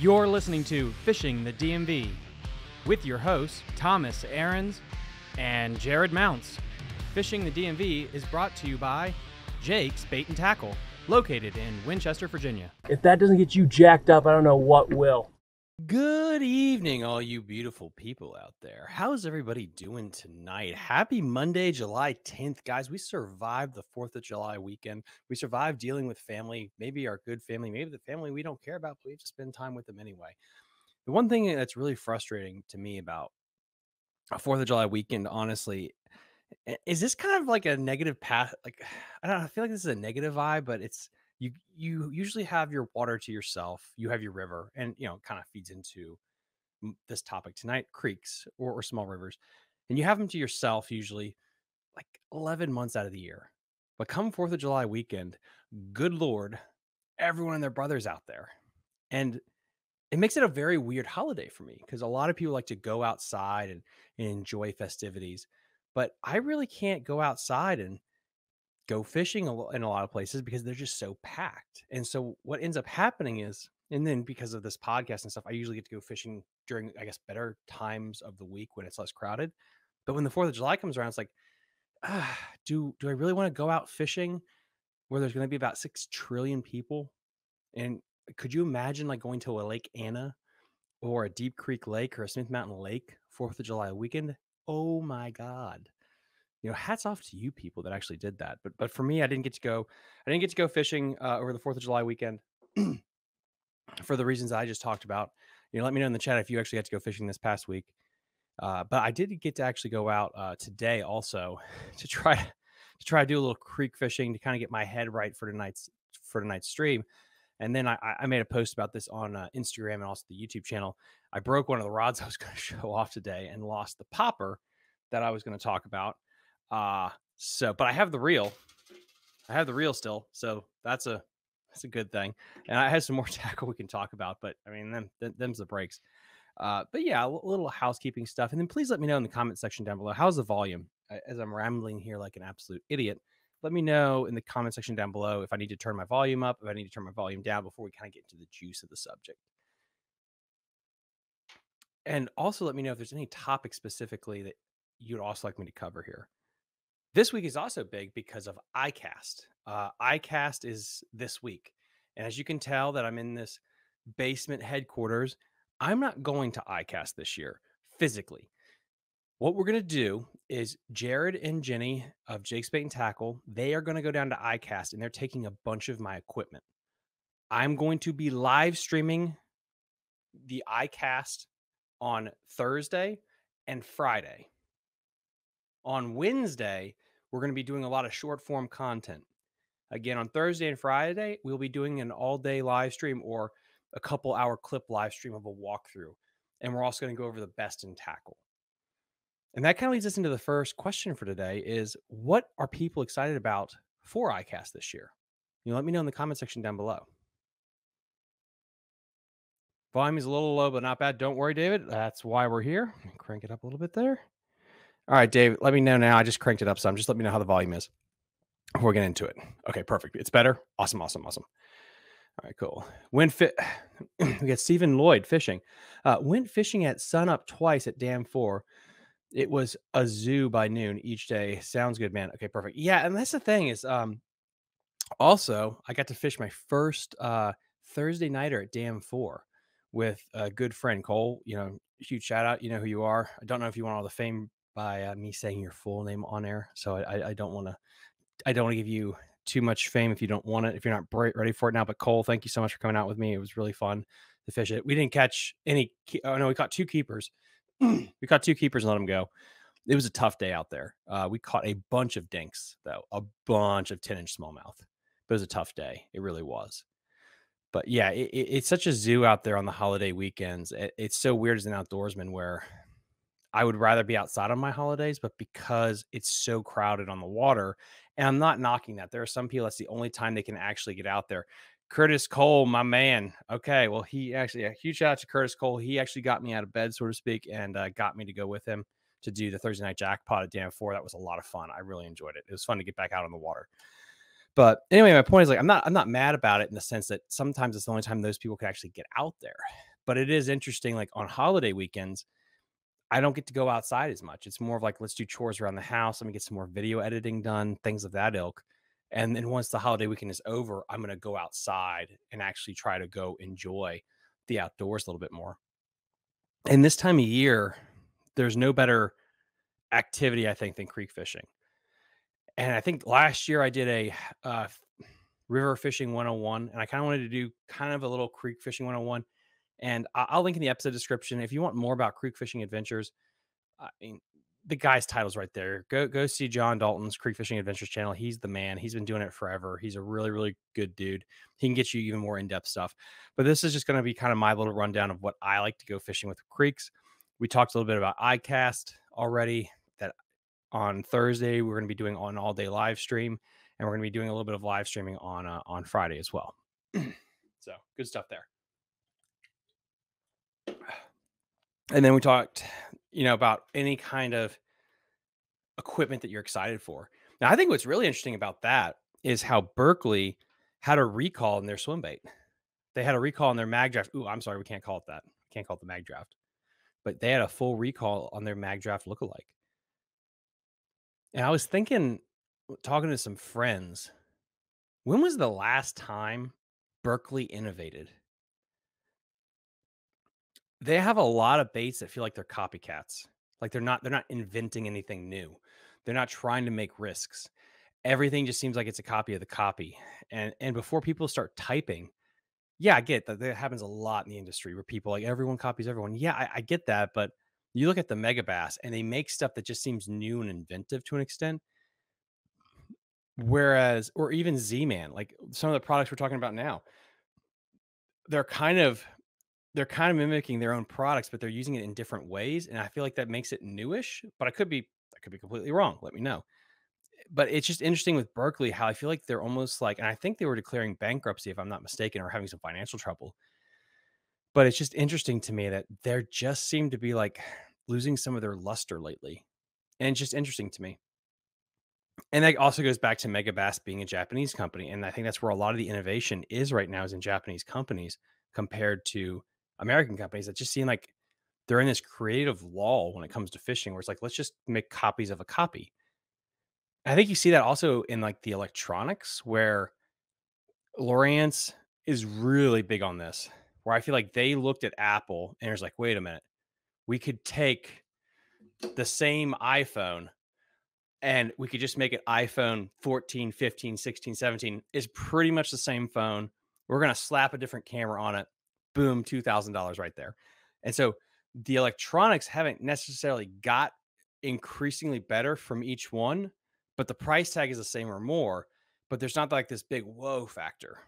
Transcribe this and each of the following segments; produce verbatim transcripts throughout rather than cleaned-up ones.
You're listening to Fishing the D M V with your hosts, Thomas Ahrens and Jared Mounts. Fishing the D M V is brought to you by Jake's Bait and Tackle, located in Winchester, Virginia. If that doesn't get you jacked up, I don't know what will. Good evening, all you beautiful people out there. How's everybody doing tonight? Happy Monday, July tenth. Guys, we survived the fourth of July weekend. We survived dealing with family, maybe our good family, maybe the family we don't care about, but we have to spend time with them anyway. The one thing that's really frustrating to me about a fourth of July weekend, honestly, is this kind of like a negative path. Like, I don't know, I feel like this is a negative vibe, but it's You you usually have your water to yourself. You have your river, and you know it kind of feeds into this topic tonight: creeks or, or small rivers, and you have them to yourself usually, like eleven months out of the year. But come Fourth of July weekend, good Lord, everyone and their brothers out there, and it makes it a very weird holiday for me because a lot of people like to go outside and, and enjoy festivities, but I really can't go outside and go fishing in a lot of places because they're just so packed. And so what ends up happening is, and then because of this podcast and stuff, I usually get to go fishing during, I guess, better times of the week when it's less crowded. But when the fourth of July comes around, it's like, ah, do, do I really want to go out fishing where there's going to be about six trillion people? And could you imagine like going to a Lake Anna or a Deep Creek Lake or a Smith Mountain Lake fourth of July weekend? Oh my God. You know, hats off to you people that actually did that. But but for me, I didn't get to go. I didn't get to go fishing uh, over the fourth of July weekend for the reasons I just talked about. You know, let me know in the chat if you actually had to go fishing this past week. Uh, but I did get to actually go out uh, today also to try to try to do a little creek fishing to kind of get my head right for tonight's for tonight's stream. And then I, I made a post about this on uh, Instagram and also the YouTube channel. I broke one of the rods I was going to show off today and lost the popper that I was going to talk about. Uh, so, but I have the reel, I have the reel still. So that's a, that's a good thing. And I have some more tackle we can talk about, but I mean, them, them them's the breaks. Uh, but yeah, a little housekeeping stuff. And then please let me know in the comment section down below, how's the volume as I'm rambling here like an absolute idiot. Let me know in the comment section down below if I need to turn my volume up, if I need to turn my volume down before we kind of get into the juice of the subject. And also let me know if there's any topic specifically that you'd also like me to cover here. This week is also big because of I CAST. Uh, I CAST is this week. And as you can tell that I'm in this basement headquarters, I'm not going to I CAST this year physically. What we're going to do is Jared and Jenny of Jake's Bait and Tackle, they are going to go down to I CAST and they're taking a bunch of my equipment. I'm going to be live streaming the I CAST on Thursday and Friday. On Wednesday, we're going to be doing a lot of short form content. Again, on Thursday and Friday, we'll be doing an all day live stream or a couple hour clip live stream of a walkthrough. And we're also going to go over the best in tackle. And that kind of leads us into the first question for today is what are people excited about for I CAST this year? You know, let me know in the comment section down below. Volume is a little low, but not bad. Don't worry, David. That's why we're here. Crank it up a little bit there. All right, Dave, let me know now. I just cranked it up some. Just let me know how the volume is before we get into it. Okay, perfect. It's better. Awesome, awesome, awesome. All right, cool. Went fi we got Stephen Lloyd fishing. Uh, went fishing at sunup twice at Dam Four. It was a zoo by noon each day. Sounds good, man. Okay, perfect. Yeah, and that's the thing is um, also I got to fish my first uh, Thursday nighter at Dam Four with a good friend, Cole. You know, huge shout out. You know who you are. I don't know if you want all the fame by uh, me saying your full name on air. So I, I don't want to, I don't want to give you too much fame if you don't want it, if you're not ready for it now, but Cole, thank you so much for coming out with me. It was really fun to fish it. We didn't catch any. Oh no, we caught two keepers. we caught two keepers and let them go. It was a tough day out there. Uh, we caught a bunch of dinks though, a bunch of ten inch smallmouth, but it was a tough day. It really was. But yeah, it, it, it's such a zoo out there on the holiday weekends. It, it's so weird as an outdoorsman where I would rather be outside on my holidays, but because it's so crowded on the water, and I'm not knocking that. There are some people, that's the only time they can actually get out there. Curtis Cole, my man. Okay, well, he actually, a huge shout out to Curtis Cole. He actually got me out of bed, so to speak, and uh, got me to go with him to do the Thursday night jackpot at Dam Four. That was a lot of fun. I really enjoyed it. It was fun to get back out on the water. But anyway, my point is, like, I'm not, I'm not mad about it in the sense that sometimes it's the only time those people could actually get out there. But it is interesting, like on holiday weekends, I don't get to go outside as much. It's more of like, let's do chores around the house. Let me get some more video editing done, things of that ilk. And then once the holiday weekend is over, I'm going to go outside and actually try to go enjoy the outdoors a little bit more. And this time of year, there's no better activity, I think, than creek fishing. And I think last year I did a uh, river fishing one oh one, and I kind of wanted to do kind of a little creek fishing one oh one. And I'll link in the episode description if you want more about creek fishing adventures. I mean, the guy's title's right there. Go go see John Dalton's Creek Fishing Adventures channel. He's the man. He's been doing it forever. He's a really, really good dude. He can get you even more in-depth stuff. But this is just going to be kind of my little rundown of what I like to go fishing with creeks. We talked a little bit about I cast already. That on Thursday we're going to be doing an all-day live stream, and we're going to be doing a little bit of live streaming on uh, on Friday as well. So good stuff there. And then we talked, you know, about any kind of equipment that you're excited for. Now, I think what's really interesting about that is how Berkley had a recall in their swim bait. They had a recall in their mag draft. Ooh, I'm sorry, we can't call it that. Can't call it the mag draft. But they had a full recall on their mag draft lookalike. And I was thinking, talking to some friends, when was the last time Berkley innovated? They have a lot of baits that feel like they're copycats. Like they're not, they're not inventing anything new. They're not trying to make risks. Everything just seems like it's a copy of the copy. And, and before people start typing, yeah, I get that. That happens a lot in the industry where people, like, everyone copies everyone. Yeah, I, I get that. But you look at the Megabass and they make stuff that just seems new and inventive to an extent. Whereas, or even Z-Man, like some of the products we're talking about now, they're kind of, they're kind of mimicking their own products, but they're using it in different ways. And I feel like that makes it newish, but I could be, I could be completely wrong. Let me know. But it's just interesting with Berkley, how I feel like they're almost like, and I think they were declaring bankruptcy, if I'm not mistaken, or having some financial trouble. But it's just interesting to me that they're just seem to be like losing some of their luster lately. And it's just interesting to me. And that also goes back to Megabass being a Japanese company. And I think that's where a lot of the innovation is right now, is in Japanese companies compared to American companies that just seem like they're in this creative lull when it comes to fishing, where it's like, let's just make copies of a copy. I think you see that also in like the electronics, where Lorient's is really big on this, where I feel like they looked at Apple and it's like, wait a minute, we could take the same iPhone and we could just make it iPhone fourteen, fifteen, sixteen, seventeen. It's pretty much the same phone. We're going to slap a different camera on it. Boom, two thousand dollars right there. And so the electronics haven't necessarily got increasingly better from each one, but the price tag is the same or more, but there's not like this big whoa factor.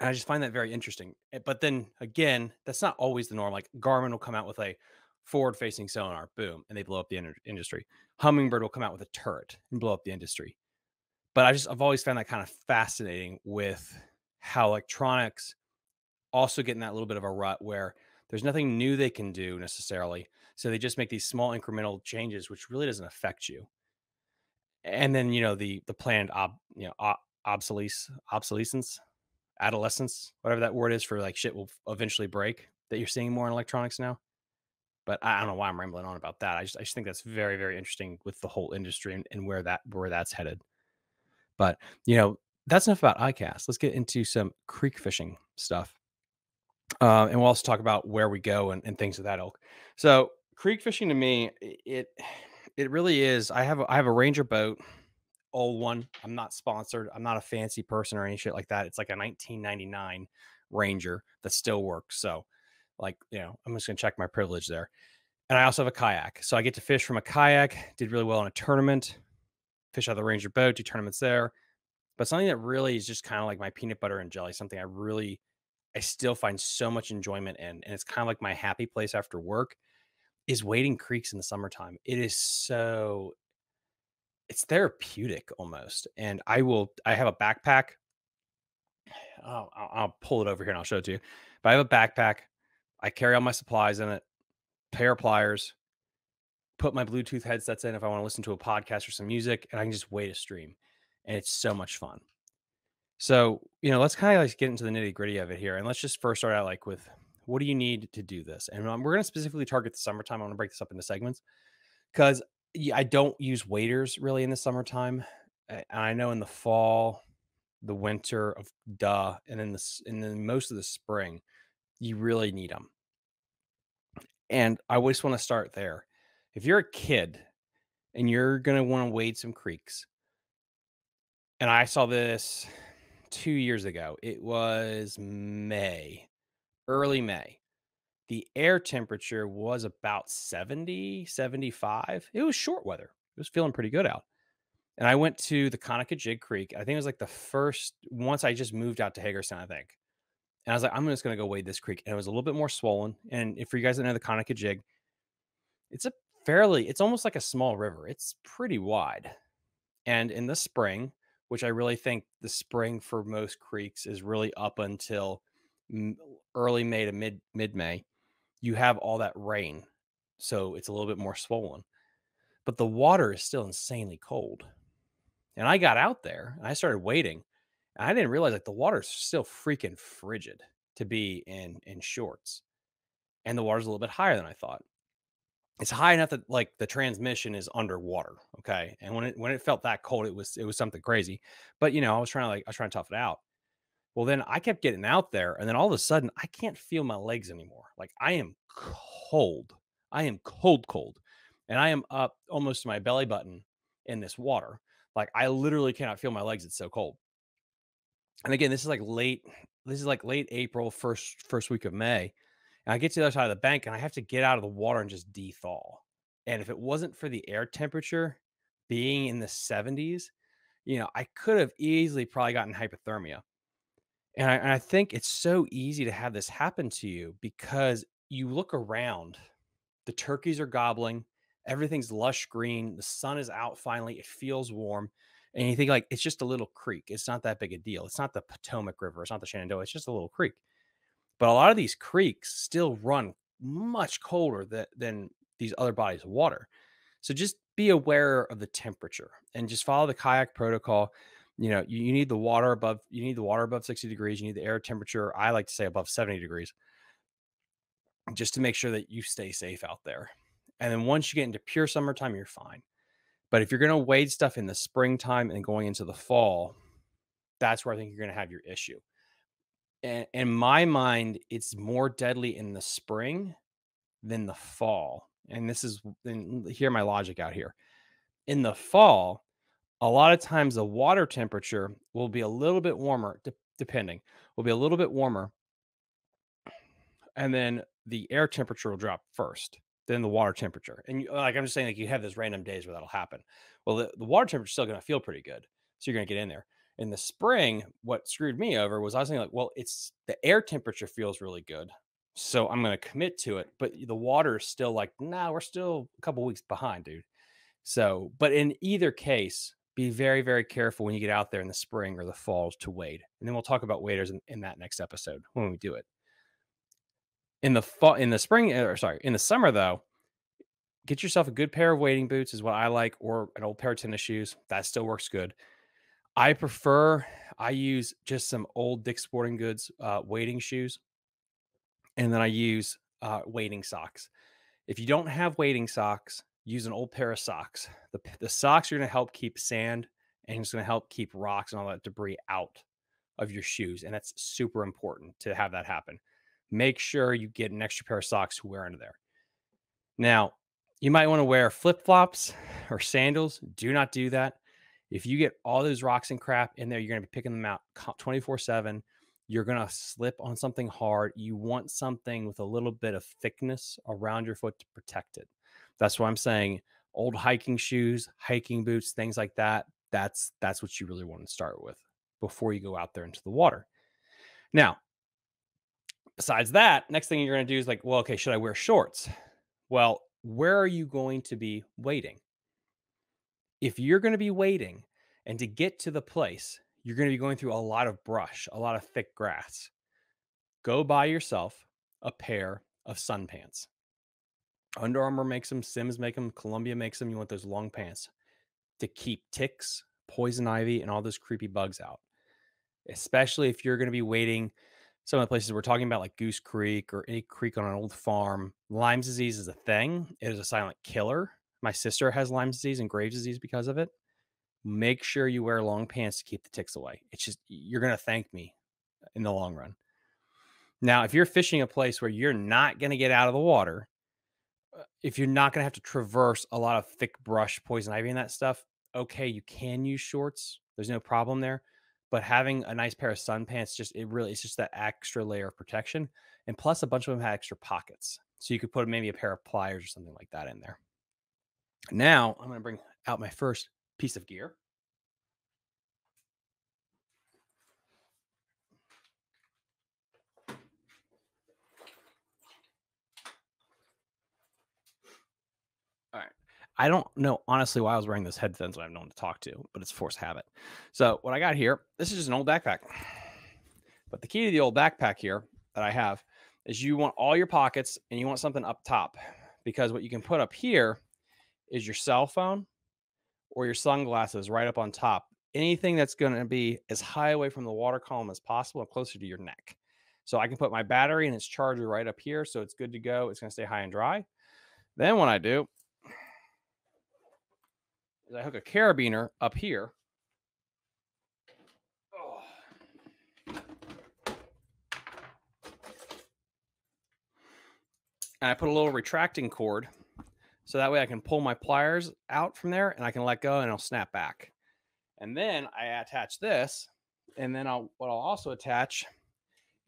And I just find that very interesting. But then again, that's not always the norm. Like Garmin will come out with a forward-facing sonar, boom, and they blow up the industry. Hummingbird will come out with a turret and blow up the industry. But I just, I've always found that kind of fascinating with how electronics also getting that little bit of a rut where there's nothing new they can do necessarily. So they just make these small incremental changes, which really doesn't affect you. And then, you know, the, the planned, ob, you know, ob, obsolescence, obsolescence, adolescence, whatever that word is for, like, shit will eventually break, that you're seeing more in electronics now. But I don't know why I'm rambling on about that. I just, I just think that's very, very interesting with the whole industry and, and where that, where that's headed. But, you know, that's enough about I cast. Let's get into some creek fishing stuff. Uh, and we'll also talk about where we go and, and things of that ilk. So creek fishing to me, it it really is. I have a, I have a Ranger boat, old one. I'm not sponsored. I'm not a fancy person or any shit like that. It's like a nineteen ninety-nine Ranger that still works. So, like, you know, I'm just gonna check my privilege there. And I also have a kayak, so I get to fish from a kayak. Did really well in a tournament. Fish out of the Ranger boat, do tournaments there. But something that really is just kind of like my peanut butter and jelly. Something I really I still find so much enjoyment in, and it's kind of like my happy place after work, is wading creeks in the summertime. It is so, it's therapeutic almost. And I will, I have a backpack. I'll, I'll pull it over here and I'll show it to you. But I have a backpack. I carry all my supplies in it, pair of pliers, put my Bluetooth headsets in if I want to listen to a podcast or some music, and I can just wade a stream. and it's so much fun. So, you know, let's kind of like get into the nitty gritty of it here. And let's just first start out like with, what do you need to do this? And um, we're going to specifically target the summertime. I want to break this up into segments because I don't use waders really in the summertime. I, I know in the fall, the winter of duh, and then the, and then most of the spring, you really need them. And I always want to start there. If you're a kid and you're going to want to wade some creeks, and I saw this two years ago, it was May, early May. The air temperature was about seventy, seventy-five. It was short weather. It was feeling pretty good out. And I went to the Conackajig Creek. I think it was like the first, once I just moved out to Hagerstown, I think. And I was like, I'm just going to go wade this creek. And it was a little bit more swollen. And if you guys don't know the Conackajig, it's a fairly, it's almost like a small river. It's pretty wide. And in the spring, which I really think the spring for most creeks is really up until early May to mid mid May, you have all that rain. So it's a little bit more swollen, but the water is still insanely cold. And I got out there and I started wading. And I didn't realize like the water's still freaking frigid to be in, in shorts. And the water's a little bit higher than I thought. It's high enough that like the transmission is underwater. Okay. And when it, when it felt that cold, it was, it was something crazy, but you know, I was trying to like, I was trying to tough it out. Well, then I kept getting out there and then all of a sudden I can't feel my legs anymore. Like I am cold. I am cold, cold. And I am up almost to my belly button in this water. Like I literally cannot feel my legs. It's so cold. And again, this is like late, this is like late April, first, first week of May. And I get to the other side of the bank and I have to get out of the water and just de-thaw. And if it wasn't for the air temperature being in the seventies, you know, I could have easily probably gotten hypothermia. And I, and I think it's so easy to have this happen to you because you look around, the turkeys are gobbling, everything's lush green, the sun is out finally, it feels warm. And you think like, it's just a little creek. It's not that big a deal. It's not the Potomac River. It's not the Shenandoah. It's just a little creek. But a lot of these creeks still run much colder than, than these other bodies of water. So just be aware of the temperature and just follow the kayak protocol. You know, you, you need the water above, you need the water above sixty degrees. You need the air temperature, I like to say above seventy degrees, just to make sure that you stay safe out there. And then once you get into pure summertime, you're fine. But if you're going to wade stuff in the springtime and going into the fall, that's where I think you're going to have your issue. And in my mind, it's more deadly in the spring than the fall. And this is, and hear my logic out here. In the fall, a lot of times the water temperature will be a little bit warmer, de- depending, will be a little bit warmer. And then the air temperature will drop first, then the water temperature. And you, like I'm just saying, like you have those random days where that'll happen. Well, the, the water temperature is still going to feel pretty good. So you're going to get in there. In the spring, what screwed me over was I was thinking like, well, it's the air temperature feels really good. So I'm going to commit to it. But the water is still like, nah, we're still a couple weeks behind, dude. So, but in either case, be very, very careful when you get out there in the spring or the fall to wade. And then we'll talk about waders in, in that next episode when we do it. In the fall, in the spring, or sorry, in the summer though, get yourself a good pair of wading boots is what I like, or an old pair of tennis shoes. That still works good. I prefer, I use just some old Dick's Sporting Goods uh, wading shoes. And then I use uh, wading socks. If you don't have wading socks, use an old pair of socks. The, the socks are going to help keep sand and it's going to help keep rocks and all that debris out of your shoes. And that's super important to have that happen. Make sure you get an extra pair of socks to wear under there. Now, you might want to wear flip-flops or sandals. Do not do that. If you get all those rocks and crap in there, you're going to be picking them out twenty-four seven. You're going to slip on something hard. You want something with a little bit of thickness around your foot to protect it. That's why I'm saying old hiking shoes, hiking boots, things like that. That's, that's what you really want to start with before you go out there into the water. Now, besides that, next thing you're going to do is like, well, okay, should I wear shorts? Well, where are you going to be wading? If you're going to be wading and to get to the place, you're going to be going through a lot of brush, a lot of thick grass. Go buy yourself a pair of sun pants. Under Armour makes them, Sims make them, Columbia makes them. You want those long pants to keep ticks, poison ivy and all those creepy bugs out, especially if you're going to be waiting. Some of the places we're talking about, like Goose Creek or any creek on an old farm, Lyme disease is a thing. It is a silent killer. My sister has Lyme disease and Graves' disease because of it. Make sure you wear long pants to keep the ticks away. It's just, you're going to thank me in the long run. Now, if you're fishing a place where you're not going to get out of the water, if you're not going to have to traverse a lot of thick brush, poison ivy and that stuff, okay, you can use shorts. There's no problem there. But having a nice pair of sun pants, just it really it's just that extra layer of protection. And plus a bunch of them had extra pockets. So you could put maybe a pair of pliers or something like that in there. Now I'm going to bring out my first piece of gear. All right. I don't know, honestly, why I was wearing this headphones when I have no one to talk to, but it's forced habit. So what I got here, this is just an old backpack. But the key to the old backpack here that I have is you want all your pockets and you want something up top, because what you can put up here is your cell phone or your sunglasses right up on top. Anything that's going to be as high away from the water column as possible and closer to your neck. So I can put my battery and its charger right up here. So it's good to go. It's going to stay high and dry. Then when I do, I hook a carabiner up here. Oh. And I put a little retracting cord so that way I can pull my pliers out from there and I can let go and it'll snap back. And then I attach this, and then I'll, what I'll also attach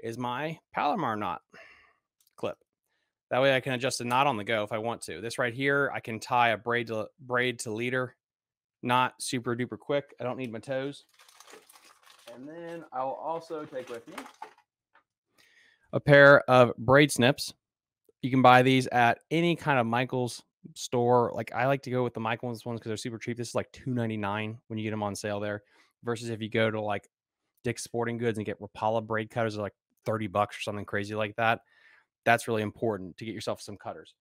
is my Palomar knot clip. That way I can adjust the knot on the go if I want to. This right here, I can tie a braid to, braid to leader. Not super duper quick. I don't need my toes. And then I will also take with me a pair of braid snips. You can buy these at any kind of Michael's store. Like I like to go with the Michael's ones because they're super cheap. This is like two ninety-nine when you get them on sale there. Versus if you go to like Dick's Sporting Goods and get Rapala braid cutters, are like thirty bucks or something crazy like that. That's really important to get yourself some cutters.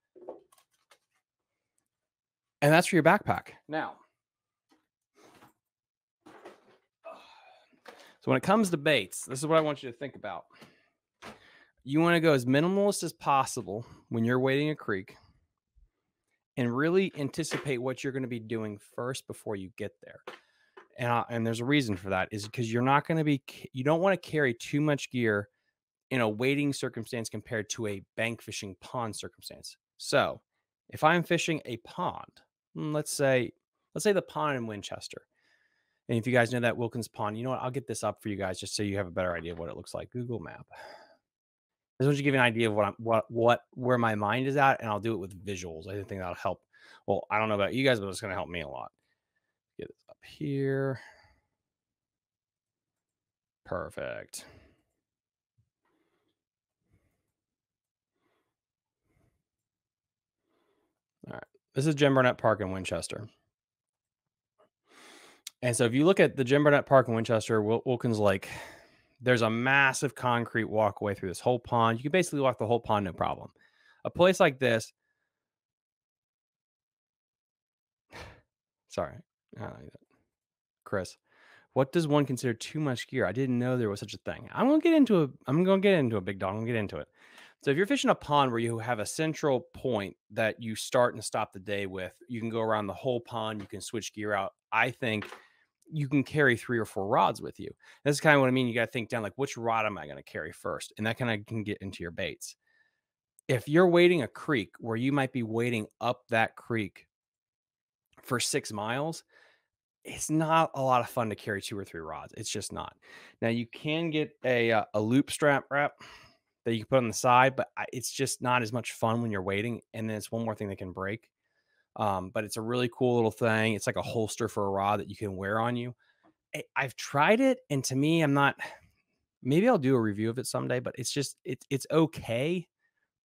And that's for your backpack. Now, so when it comes to baits, this is what I want you to think about. You want to go as minimalist as possible when you're wading a creek and really anticipate what you're going to be doing first before you get there. And, I, and there's a reason for that, is because you're not going to be, you don't want to carry too much gear in a wading circumstance compared to a bank fishing pond circumstance. So if I'm fishing a pond, let's say, let's say the pond in Winchester. And if you guys know that Wilkins pond, you know what? I'll get this up for you guys just so you have a better idea of what it looks like. Google map. I just want you to give you an idea of what I'm, what, what, where my mind is at, and I'll do it with visuals. I think that'll help. Well, I don't know about you guys, but it's going to help me a lot. Get this up here. Perfect. All right. This is Jim Burnett Park in Winchester. And so if you look at the Jim Burnett Park in Winchester, Wilkins Lake, there's a massive concrete walkway through this whole pond. You can basically walk the whole pond, no problem. A place like this. Sorry. I don't like that. Chris, what does one consider too much gear? I didn't know there was such a thing. I'm going to get into a, I'm going to get into a big dog. I'm going to get into it. So if you're fishing a pond where you have a central point that you start and stop the day with, you can go around the whole pond. You can switch gear out. I think you can carry three or four rods with you. That's kind of what I mean. You got to think down, like, which rod am I going to carry first? And that kind of can get into your baits. If you're wading a creek where you might be wading up that creek for six miles, it's not a lot of fun to carry two or three rods. It's just not. Now you can get a, uh, a loop strap wrap that you can put on the side, but it's just not as much fun when you're waiting. And then it's one more thing that can break. Um, but it's a really cool little thing. It's like a holster for a rod that you can wear on you. I, I've tried it. And to me, I'm not, maybe I'll do a review of it someday, but it's just, it, it's okay.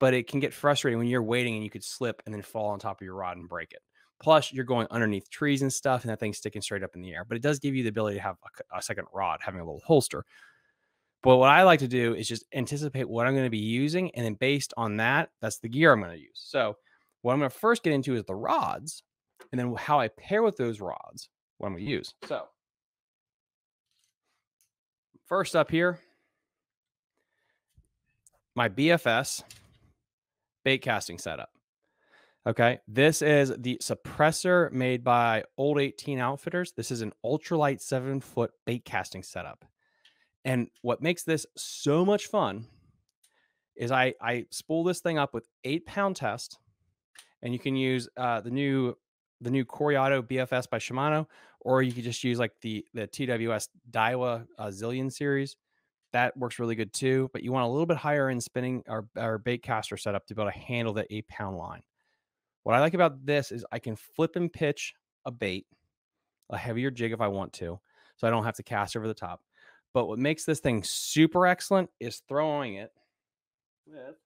But it can get frustrating when you're waiting and you could slip and then fall on top of your rod and break it. Plus you're going underneath trees and stuff and that thing's sticking straight up in the air, but it does give you the ability to have a, a second rod, having a little holster. But what I like to do is just anticipate what I'm going to be using. And then based on that, that's the gear I'm going to use. So what I'm going to first get into is the rods, and then how I pair with those rods, what I'm going to use. So First up here, my B F S bait casting setup. Okay, this is the suppressor made by Old eighteen Outfitters. This is an ultralight seven foot bait casting setup. And what makes this so much fun is I, I spool this thing up with eight pound test, and you can use uh, the new the new Coriato B F S by Shimano, or you could just use like the, the T W S Daiwa uh, Zillion series. That works really good too, but you want a little bit higher end spinning or, or bait caster setup to be able to handle that eight pound line. What I like about this is I can flip and pitch a bait, a heavier jig if I want to, so I don't have to cast over the top. But what makes this thing super excellent is throwing it with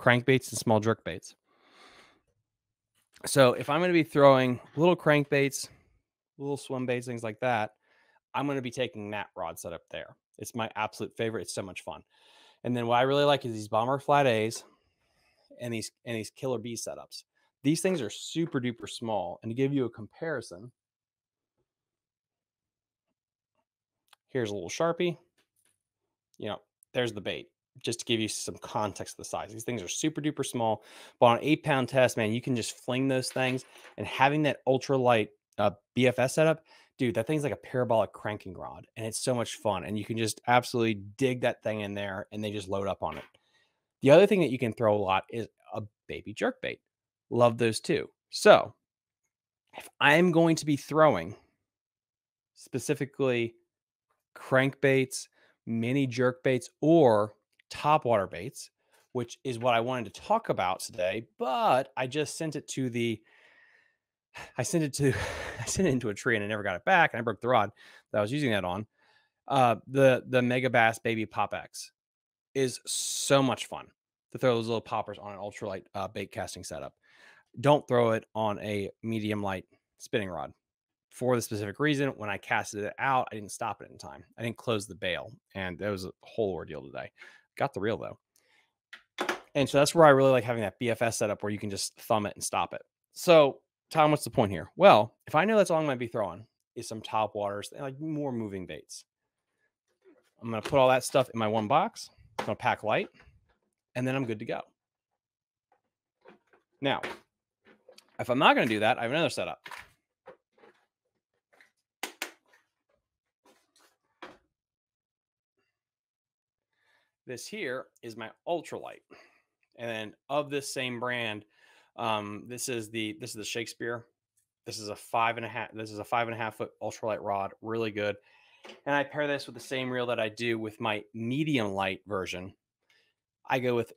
crankbaits and small jerk baits. So if I'm going to be throwing little crankbaits, little swim baits, things like that, I'm going to be taking that rod setup there. It's my absolute favorite. It's so much fun. And then what I really like is these bomber flat A's. And these and these killer bee setups. These things are super duper small. And to give you a comparison, here's a little Sharpie. You know, there's the bait. Just to give you some context of the size. These things are super duper small. But on an eight pound test, man, you can just fling those things. And having that ultralight uh, B F S setup, dude, that thing's like a parabolic cranking rod. And it's so much fun. And you can just absolutely dig that thing in there, and they just load up on it. The other thing that you can throw a lot is a baby jerkbait. Love those too. So if I'm going to be throwing specifically crankbaits, mini jerkbaits, or topwater baits, which is what I wanted to talk about today, but I just sent it to the, I sent it to, I sent it into a tree and I never got it back. And I broke the rod that I was using that on. Uh, the, the Megabass Baby Pop X is so much fun to throw those little poppers on an ultralight uh, bait casting setup. Don't throw it on a medium light spinning rod for the specific reason. When I casted it out, I didn't stop it in time. I didn't close the bail. And that was a whole ordeal today. Got the reel though. And so that's where I really like having that B F S setup where you can just thumb it and stop it. So Tom, what's the point here? Well, if I know that's all I'm going to be throwing is some top waters, like more moving baits, I'm going to put all that stuff in my one box. I'm going to pack light, and then I'm good to go. Now, if I'm not going to do that, I have another setup. This here is my ultralight. And then of this same brand, um, this is the, this is the Shakespeare. This is a five and a half. This is a five and a half foot ultralight rod. Really good. And I pair this with the same reel that I do with my medium light version. I go with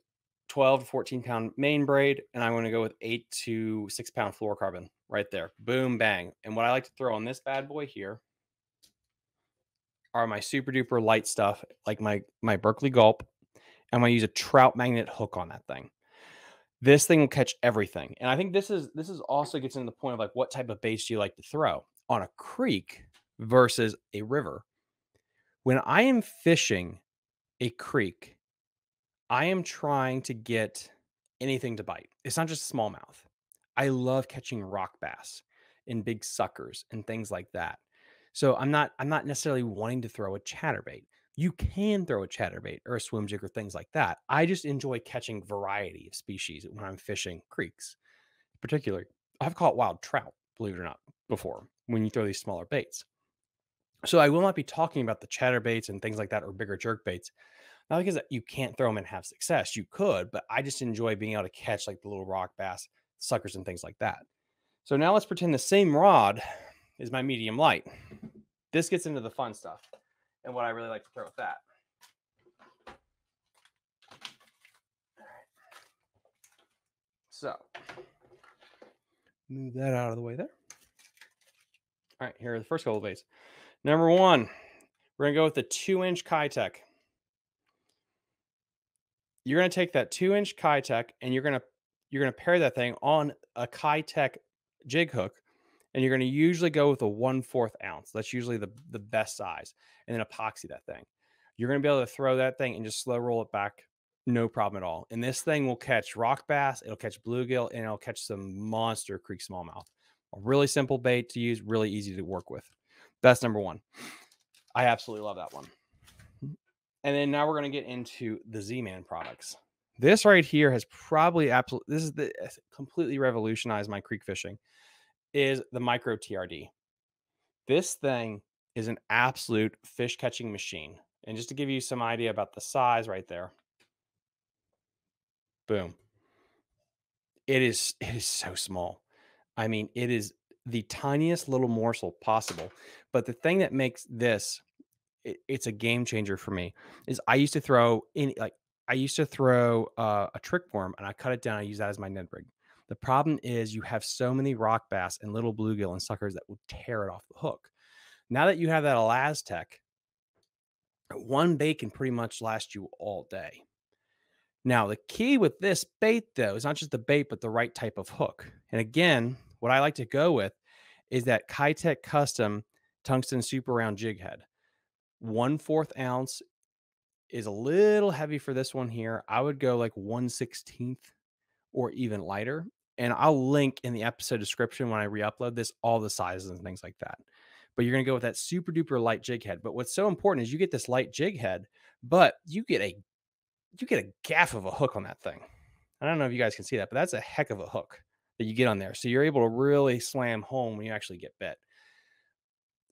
twelve to fourteen pound main braid, and I'm going to go with eight to six pound fluorocarbon right there. Boom, bang. And what I like to throw on this bad boy here are my super duper light stuff, like my, my Berkley Gulp. I'm going to use a trout magnet hook on that thing. This thing will catch everything. And I think this is, this is also gets into the point of like, what type of baits do you like to throw on a creek versus a river? When I am fishing a creek, I am trying to get anything to bite. It's not just smallmouth. I love catching rock bass and big suckers and things like that. So I'm not, I'm not necessarily wanting to throw a chatterbait. You can throw a chatterbait or a swim jig or things like that. I just enjoy catching variety of species when I'm fishing creeks. Particularly, I've caught wild trout, believe it or not, before when you throw these smaller baits. So I will not be talking about the chatterbaits and things like that or bigger jerk baits. Not because you can't throw them and have success. You could, but I just enjoy being able to catch like the little rock bass, suckers, and things like that. So now let's pretend the same rod is my medium light. This gets into the fun stuff and what I really like to throw with that. All right. So move that out of the way there. All right, here are the first couple of baits. Number one, we're going to go with the two inch Keitech. You're going to take that two inch Keitech and you're going to you're going to pair that thing on a Keitech jig hook, and you're going to usually go with a one fourth ounce. That's usually the, the best size, and then epoxy that thing. You're going to be able to throw that thing and just slow roll it back, no problem at all. And this thing will catch rock bass, it'll catch bluegill, and it'll catch some monster creek smallmouth. A really simple bait to use, really easy to work with. That's number one. I absolutely love that one. And then now we're going to get into the Z-Man products. This right here has probably absolutely, this is the completely revolutionized my creek fishing, is the Micro T R D. This thing is an absolute fish catching machine. And just to give you some idea about the size right there. Boom. It is, it is so small. I mean, it is the tiniest little morsel possible. But the thing that makes this, it, it's a game changer for me, is I used to throw in, like, I used to throw uh, a trick worm and I cut it down. I use that as my Ned rig. The problem is you have so many rock bass and little bluegill and suckers that will tear it off the hook. Now that you have that Elastec, one bait can pretty much last you all day. Now, the key with this bait, though, is not just the bait, but the right type of hook. And again, what I like to go with is that Keitech Custom Tungsten Super Round Jig Head. One fourth ounce is a little heavy for this one here. I would go like one sixteenth or even lighter. And I'll link in the episode description when I re-upload this, all the sizes and things like that. But you're going to go with that super duper light jig head. But what's so important is you get this light jig head, but you get a, you get a gaff of a hook on that thing. I don't know if you guys can see that, but that's a heck of a hook that you get on there. So you're able to really slam home when you actually get bit.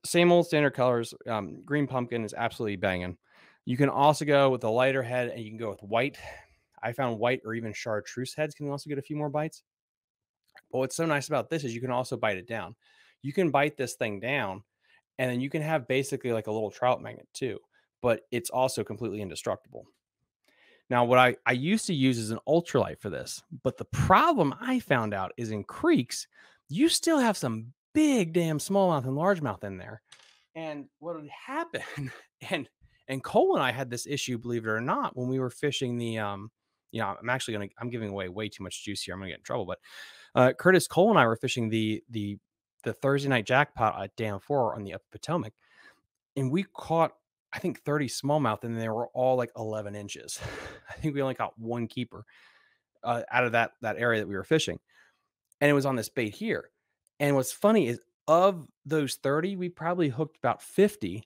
Same old standard colors. Um, green pumpkin is absolutely banging. You can also go with a lighter head and you can go with white. I found white or even chartreuse heads can also get a few more bites. But what's so nice about this is you can also bite it down. You can bite this thing down and then you can have basically like a little trout magnet too, but it's also completely indestructible. Now, what I, I used to use is an ultralight for this, but the problem I found out is in creeks, you still have some big damn smallmouth and largemouth in there. And what would happen, and and Cole and I had this issue, believe it or not, when we were fishing the, um, you know, I'm actually going to, I'm giving away way too much juice here. I'm going to get in trouble, but uh, Curtis Cole and I were fishing the, the, the Thursday night jackpot at Dam Four on the Upper Potomac. And we caught, I think, thirty smallmouth, and they were all like eleven inches. I think we only caught one keeper uh, out of that, that area that we were fishing. And it was on this bait here. And what's funny is of those thirty, we probably hooked about fifty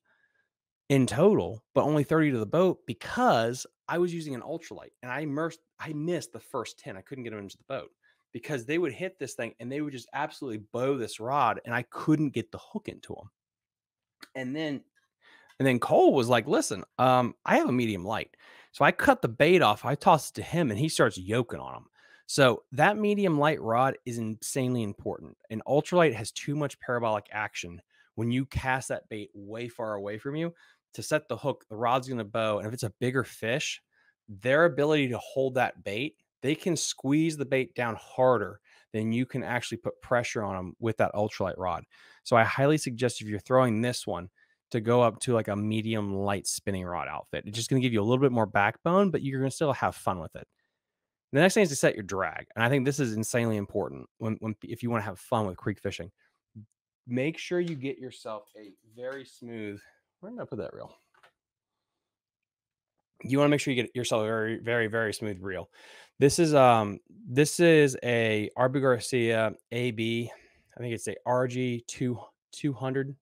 in total, but only thirty to the boat because I was using an ultralight and I immersed, I missed the first ten. I couldn't get them into the boat because they would hit this thing and they would just absolutely blow this rod and I couldn't get the hook into them. And then And then Cole was like, listen, um, I have a medium light. So I cut the bait off. I tossed it to him and he starts yoking on him. So that medium light rod is insanely important. An ultralight has too much parabolic action. When you cast that bait way far away from you to set the hook, the rod's going to bow. And if it's a bigger fish, their ability to hold that bait, they can squeeze the bait down harder than you can actually put pressure on them with that ultralight rod. So I highly suggest if you're throwing this one, to go up to like a medium light spinning rod outfit. It's just going to give you a little bit more backbone, but you're going to still have fun with it. The next thing is to set your drag. And I think this is insanely important when, when if you want to have fun with creek fishing. Make sure you get yourself a very smooth, where did I put that reel? You want to make sure you get yourself a very, very, very smooth reel. This is um this is a Arbu Garcia A B, I think it's a R G two hundred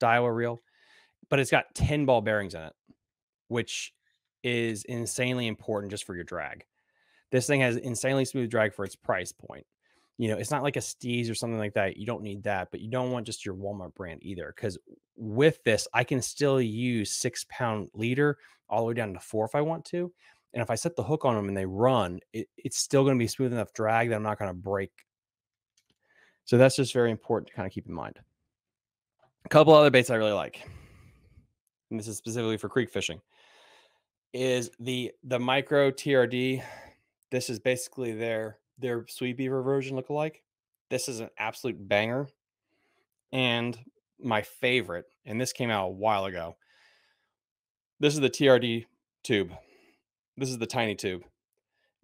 Daiwa reel. But it's got ten ball bearings in it, which is insanely important just for your drag. This thing has insanely smooth drag for its price point. You know, it's not like a Steez or something like that. You don't need that, but you don't want just your Walmart brand either. Because with this, I can still use six pound leader all the way down to four if I want to. And if I set the hook on them and they run, it, it's still going to be smooth enough drag that I'm not going to break. So that's just very important to kind of keep in mind. A couple other baits I really like, and this is specifically for creek fishing, is the the Micro T R D. This is basically their their Sweet Beaver version lookalike. This is an absolute banger, and my favorite. And this came out a while ago. This is the T R D tube. This is the tiny tube.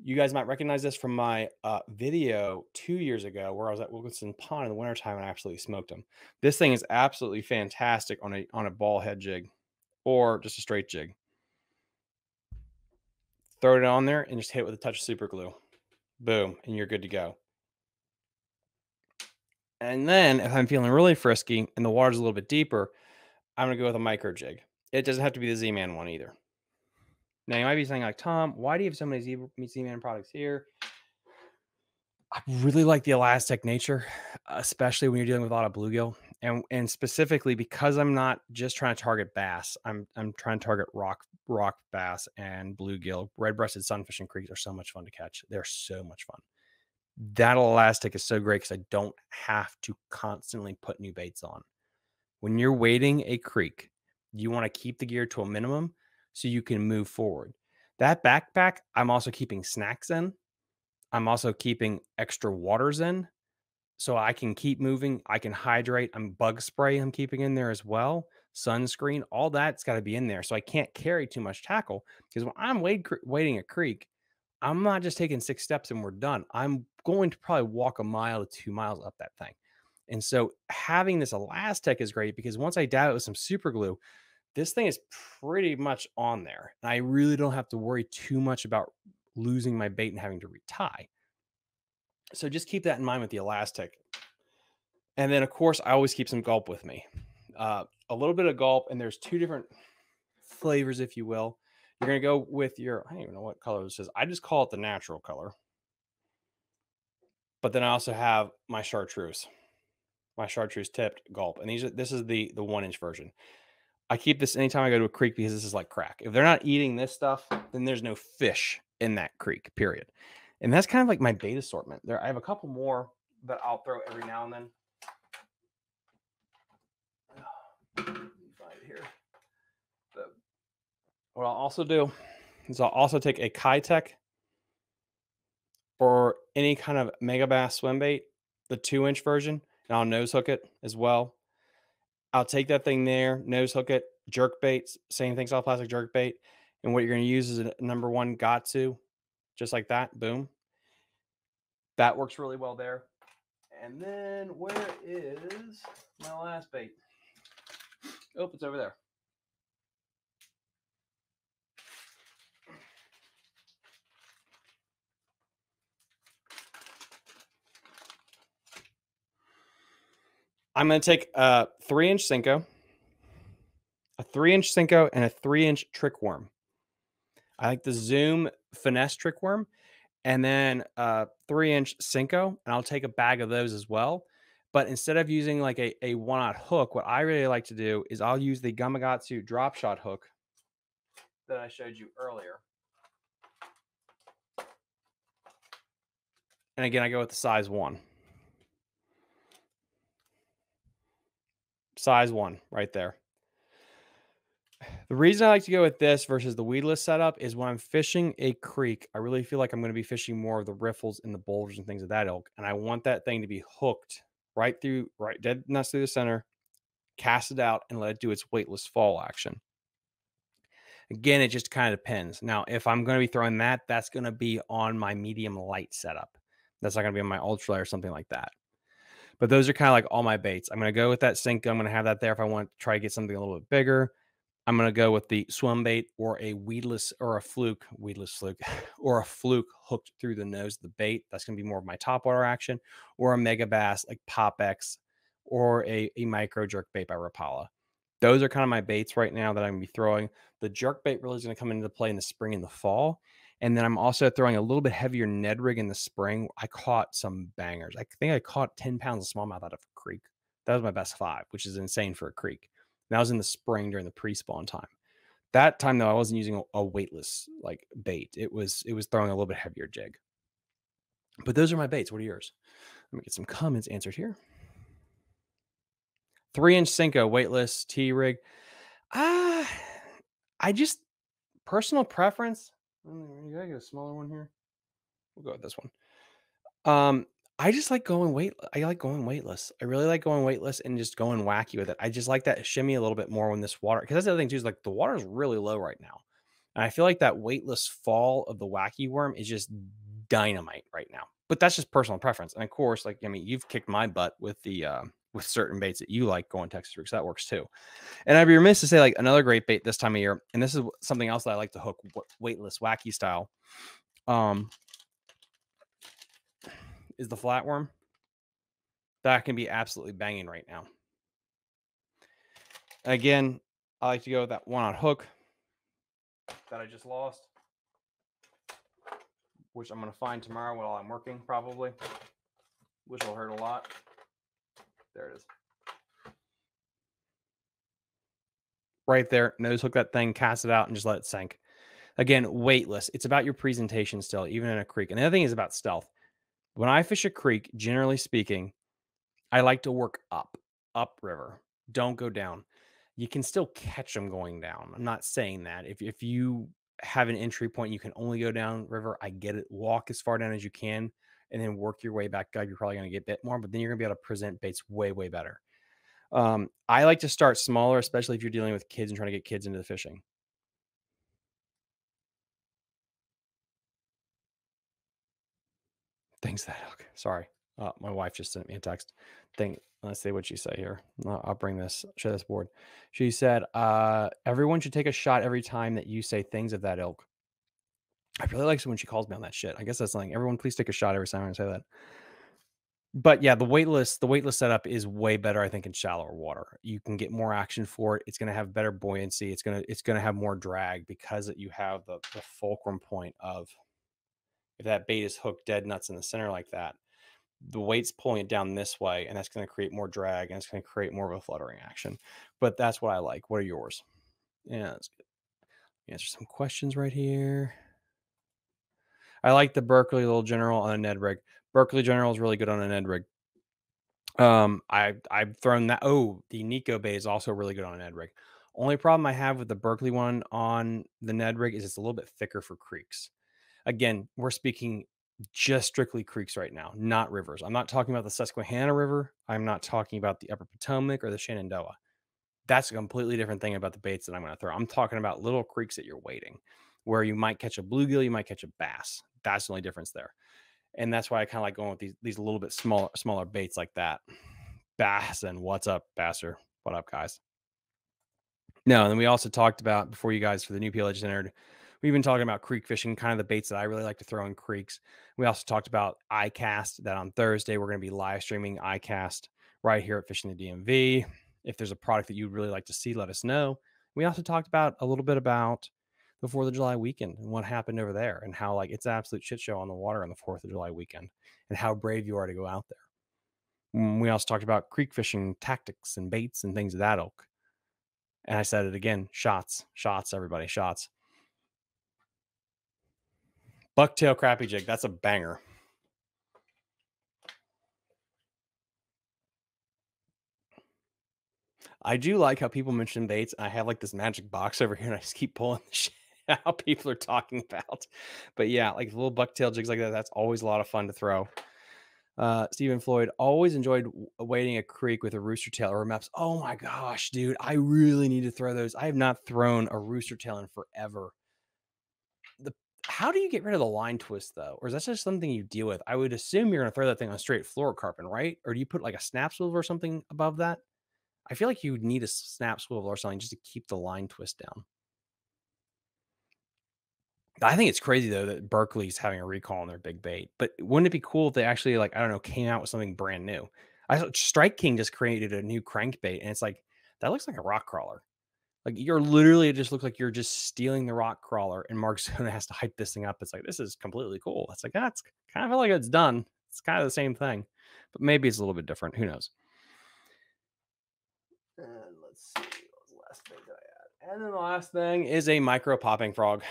You guys might recognize this from my uh, video two years ago where I was at Wilkinson Pond in the wintertime and I absolutely smoked them. This thing is absolutely fantastic on a, on a ball head jig or just a straight jig. Throw it on there and just hit it with a touch of super glue. Boom, and you're good to go. And then if I'm feeling really frisky and the water's a little bit deeper, I'm going to go with a micro jig. It doesn't have to be the Z-Man one either. Now, you might be saying, like, Tom, why do you have so many Z-Man products here? I really like the elastic nature, especially when you're dealing with a lot of bluegill. And, and specifically because I'm not just trying to target bass, I'm, I'm trying to target rock, rock bass and bluegill. Red-breasted sunfish and creeks are so much fun to catch. They're so much fun. That elastic is so great because I don't have to constantly put new baits on. When you're wading a creek, you want to keep the gear to a minimum so you can move forward. That backpack, I'm also keeping snacks in. I'm also keeping extra waters in so I can keep moving. I can hydrate. I'm bug spray I'm keeping in there as well. Sunscreen, all that's got to be in there. So I can't carry too much tackle because when I'm wade, wading a creek, I'm not just taking six steps and we're done. I'm going to probably walk a mile to two miles up that thing. And so having this Elastec is great because once I dab it with some super glue, this thing is pretty much on there. And I really don't have to worry too much about losing my bait and having to retie. So just keep that in mind with the Elastec. And then, of course, I always keep some Gulp with me. Uh, a little bit of Gulp, and there's two different flavors, if you will. You're going to go with your, I don't even know what color this is. I just call it the natural color. But then I also have my chartreuse, my chartreuse tipped Gulp. And these are, this is the, the one inch version. I keep this anytime I go to a creek because this is like crack. If they're not eating this stuff, then there's no fish in that creek, period. And that's kind of like my bait assortment. There, I have a couple more that I'll throw every now and then. Let me find here. But what I'll also do is I'll also take a Keitech or any kind of Megabass swim bait, the two inch version, and I'll nose hook it as well. I'll take that thing there, nose hook it, jerk baits, same thing, soft plastic jerk bait. And what you're going to use is a number one Gatsu, just like that. Boom. That works really well there. And then where is my last bait? Oh, it's over there. I'm going to take a three inch Senko, a three inch Senko, and a three inch trick worm. I like the Zoom finesse trick worm, and then a three inch Senko. And I'll take a bag of those as well. But instead of using like a, a one-aught hook, what I really like to do is I'll use the Gamagatsu drop shot hook that I showed you earlier. And again, I go with the size one. Size one right there. The reason I like to go with this versus the weedless setup is when I'm fishing a creek, I really feel like I'm going to be fishing more of the riffles and the boulders and things of that ilk. And I want that thing to be hooked right through, right dead nuts through the center, cast it out, and let it do its weightless fall action. Again, it just kind of depends. Now, if I'm going to be throwing that, that's going to be on my medium light setup. That's not going to be on my ultralight or something like that. But those are kind of like all my baits. I'm going to go with that sink. I'm going to have that there if I want to try to get something a little bit bigger. I'm going to go with the swim bait or a weedless or a fluke, weedless fluke, or a fluke hooked through the nose of the bait. That's going to be more of my topwater action, or a Mega Bass like Pop X, or a, a micro jerk bait by Rapala. Those are kind of my baits right now that I'm going to be throwing. The jerk bait really is going to come into play in the spring and the fall. And then I'm also throwing a little bit heavier Ned rig in the spring. I caught some bangers. I think I caught ten pounds of smallmouth out of a creek. That was my best five, which is insane for a creek. And that was in the spring during the pre-spawn time. That time, though, I wasn't using a, a weightless like bait. It was it was throwing a little bit heavier jig. But those are my baits. What are yours? Let me get some comments answered here. Three-inch Senko, weightless, T-rig. Ah, I just, personal preference. Did I get a smaller one here? We'll go with this one. Um, I just like going weight. I like going weightless. I really like going weightless and just going wacky with it. I just like that shimmy a little bit more when this water, because that's the other thing too, is like the water is really low right now. And I feel like that weightless fall of the wacky worm is just dynamite right now, but that's just personal preference. And of course, like, I mean, you've kicked my butt with the, uh, with certain baits that you like going Texas rigs, that works too. And I'd be remiss to say like another great bait this time of year. And this is something else that I like to hook weightless wacky style. Um, is the flatworm. that can be absolutely banging right now. Again, I like to go with that one on hook that I just lost, which I'm going to find tomorrow while I'm working probably, which will hurt a lot. There it is. Right there, nose hook that thing, cast it out, and just let it sink. Again, weightless. It's about your presentation still, even in a creek. And the other thing is about stealth. When I fish a creek, generally speaking, I like to work up, upriver. Don't go down. You can still catch them going down. I'm not saying that. If, if you have an entry point, you can only go down river. I get it. Walk as far down as you can and then work your way back up. You're probably going to get a bit more, but then you're going to be able to present baits way, way better. Um, I like to start smaller, especially if you're dealing with kids and trying to get kids into the fishing. Thanks that hook. Sorry. Uh, my wife just sent me a text thing. Let's see what she said here. Uh, I'll bring this, show this board. She said, uh, everyone should take a shot every time that you say things of that ilk. I really like it when she calls me on that shit. I guess that's something. Everyone, please take a shot every time I say that. But yeah, the weightless, the weightless setup is way better, I think, in shallower water. You can get more action for it. It's going to have better buoyancy. It's going to, it's going to have more drag because you have the, the fulcrum point of, if that bait is hooked dead nuts in the center like that, the weight's pulling it down this way, and that's going to create more drag, and it's going to create more of a fluttering action. But that's what I like. What are yours? Yeah, that's good. Answer some questions right here. I like the Berkley little general on a Ned rig. Berkley general is really good on a Ned rig. Um, I, I've thrown that. Oh, the Nico Bay is also really good on a Ned rig. Only problem I have with the Berkley one on the Ned rig is it's a little bit thicker for creeks. Again, we're speaking just strictly creeks right now, not rivers. I'm not talking about the Susquehanna River. I'm not talking about the Upper Potomac or the Shenandoah. That's a completely different thing about the baits that I'm going to throw. I'm talking about little creeks that you're wading, where you might catch a bluegill, you might catch a bass. That's the only difference there. And that's why I kind of like going with these, these little bit smaller, smaller baits like that. Bass and what's up, Basser? What up, guys? No, and then we also talked about, before you guys, for the new people that just entered, we've been talking about creek fishing, kind of the baits that I really like to throw in creeks. We also talked about I cast, that on Thursday we're going to be live streaming I cast right here at Fishing the D M V. If there's a product that you'd really like to see, let us know. We also talked about a little bit about the fourth of July weekend and what happened over there, and how like it's an absolute shit show on the water on the fourth of July weekend, and how brave you are to go out there. We also talked about creek fishing tactics and baits and things of that ilk. And I said it again, shots, shots, everybody, shots. Bucktail crappie jig. That's a banger. I do like how people mention baits. I have like this magic box over here and I just keep pulling the shit out people are talking about. But yeah, like little bucktail jigs like that. That's always a lot of fun to throw. Uh, Stephen Lloyd, always enjoyed wading a creek with a rooster tail or a maps. Oh my gosh, dude. I really need to throw those. I have not thrown a rooster tail in forever. How do you get rid of the line twist though? Or is that just something you deal with? I would assume you're going to throw that thing on straight fluorocarbon, right? Or do you put like a snap swivel or something above that? I feel like you would need a snap swivel or something just to keep the line twist down. I think it's crazy though that Berkley's having a recall on their big bait, but wouldn't it be cool if they actually like, I don't know, came out with something brand new? I Strike King just created a new crankbait and it's like, that looks like a rock crawler. Like you're literally, it just looks like you're just stealing the rock crawler, and Mark Zona has to hype this thing up. It's like, this is completely cool. It's like, that's ah, kind of like it's done. It's kind of the same thing, but maybe it's a little bit different. Who knows? And let's see, what was the last thing that I had? And then the last thing is a micro popping frog.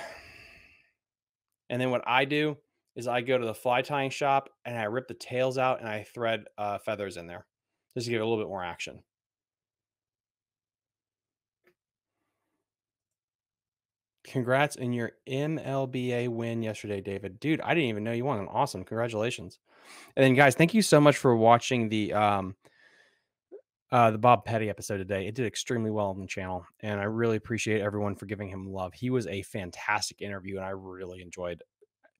And then what I do is I go to the fly tying shop and I rip the tails out and I thread uh, feathers in there just to give it a little bit more action. Congrats on your M L B A win yesterday, David. Dude, I didn't even know you won. Awesome. Congratulations. And then, guys, thank you so much for watching the um, uh, the Bob Petty episode today. It did extremely well on the channel, and I really appreciate everyone for giving him love. He was a fantastic interview, and I really enjoyed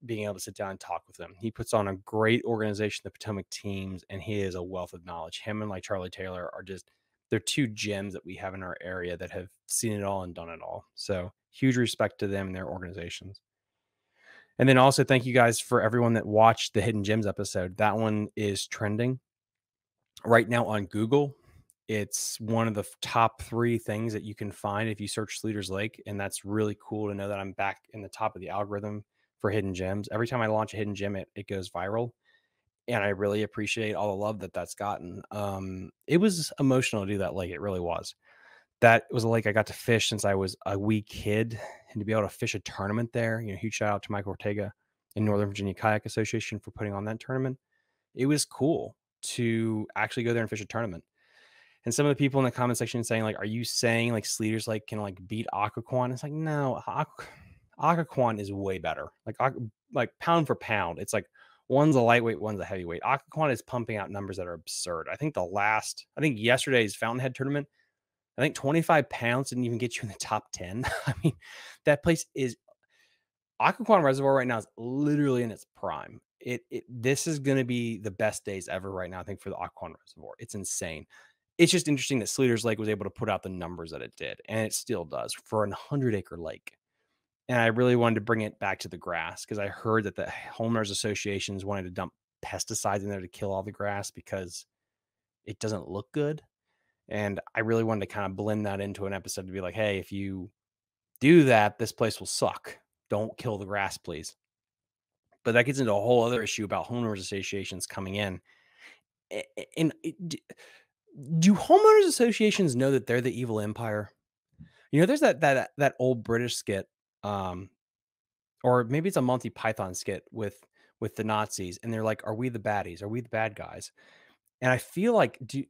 being able to sit down and talk with him. He puts on a great organization, the Potomac teams, and he is a wealth of knowledge. Him and like Charlie Taylor are just, they're two gems that we have in our area that have seen it all and done it all. So huge respect to them and their organizations. And then also thank you guys for everyone that watched the Hidden Gems episode. That one is trending. right now on Google, it's one of the top three things that you can find if you search Sleeter's Lake. And that's really cool to know that I'm back in the top of the algorithm for hidden gems. Every time I launch a hidden gem, it, it goes viral. And I really appreciate all the love that that's gotten. Um, it was emotional to do that lake. It really was. That was a lake I got to fish since I was a wee kid, and to be able to fish a tournament there, you know, huge shout out to Mike Ortega and Northern Virginia Kayak Association for putting on that tournament. It was cool to actually go there and fish a tournament. And some of the people in the comment section saying, like, are you saying like Sleeter's Lake can like beat Occoquan? It's like, no, Occ Occoquan is way better. Like, like pound for pound, it's like one's a lightweight, one's a heavyweight. Occoquan is pumping out numbers that are absurd. I think the last, I think yesterday's Fountainhead tournament, I think twenty-five pounds didn't even get you in the top ten. I mean, that place is, Occoquan Reservoir right now is literally in its prime. It, it This is going to be the best days ever right now, I think, for the Occoquan Reservoir. It's insane. It's just interesting that Sleeter's Lake was able to put out the numbers that it did, and it still does for an hundred acre lake. And I really wanted to bring it back to the grass, because I heard that the homeowners associations wanted to dump pesticides in there to kill all the grass because it doesn't look good. And I really wanted to kind of blend that into an episode to be like, hey, if you do that, this place will suck. Don't kill the grass, please. But that gets into a whole other issue about homeowners associations coming in. And do homeowners associations know that they're the evil empire? You know, there's that that that old British skit. Um, or maybe it's a Monty Python skit with, with the Nazis. And they're like, are we the baddies? Are we the bad guys? And I feel like, do,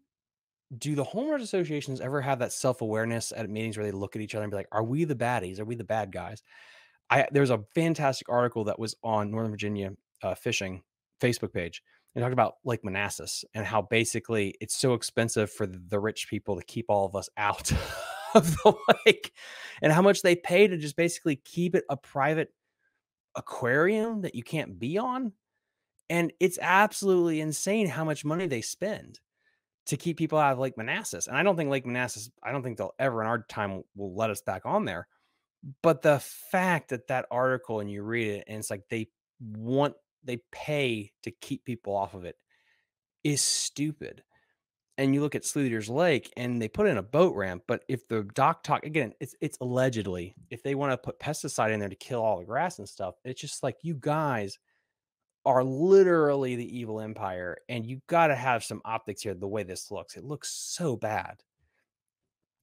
do the homeowners associations ever have that self-awareness at meetings where they look at each other and be like, are we the baddies? Are we the bad guys? I, there was a fantastic article that was on Northern Virginia uh, Fishing Facebook page, and talked about Lake Manassas and how basically it's so expensive for the rich people to keep all of us out of the lake, and how much they pay to just basically keep it a private aquarium that you can't be on. And it's absolutely insane how much money they spend to keep people out of Lake Manassas. And I don't think Lake Manassas, I don't think they'll ever in our time will let us back on there. But the fact that that article, and you read it, and it's like they want, they pay to keep people off of it, is stupid. And you look at Sleeter's Lake, and they put in a boat ramp. But if the doc talk again, it's it's allegedly, if they want to put pesticide in there to kill all the grass and stuff, it's just like, you guys are literally the evil empire, and you got to have some optics here. The way this looks, it looks so bad.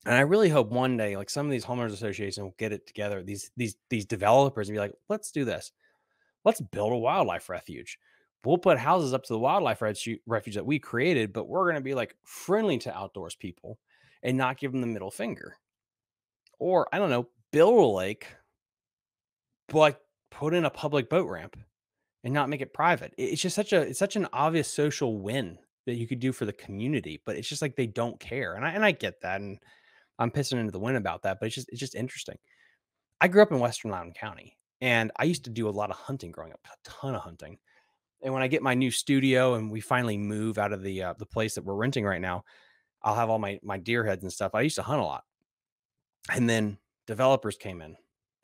And I really hope one day, like, some of these homeowners associations will get it together, these these these developers, and be like, let's do this. Let's build a wildlife refuge. We'll put houses up to the wildlife refuge that we created, but we're going to be like friendly to outdoors people and not give them the middle finger. Or, I don't know, build a lake, but put in a public boat ramp and not make it private. It's just such a, it's such an obvious social win that you could do for the community, but it's just like, they don't care. And I, and I get that. And I'm pissing into the wind about that, but it's just, it's just interesting. I grew up in Western Loudoun County, and I used to do a lot of hunting growing up, a ton of hunting. And when I get my new studio and we finally move out of the uh, the place that we're renting right now, I'll have all my, my deer heads and stuff. I used to hunt a lot. And then developers came in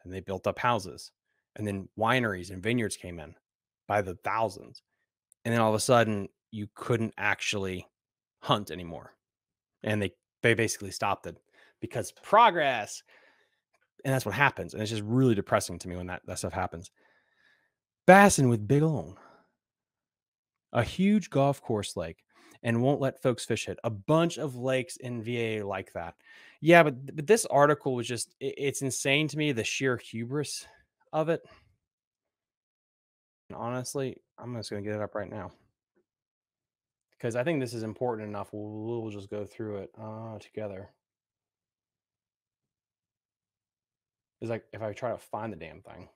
and they built up houses. And then wineries and vineyards came in by the thousands. And then all of a sudden, you couldn't actually hunt anymore. And they, they basically stopped it because progress. And that's what happens. And it's just really depressing to me when that, that stuff happens. Bassin with Big Own. A huge golf course lake, and won't let folks fish it. A bunch of lakes in V A like that. Yeah, but, but this article was just, it, it's insane to me, the sheer hubris of it. And honestly, I'm just going to get it up right now, because I think this is important enough. We'll, we'll just go through it uh, together. It's like, if I try to find the damn thing.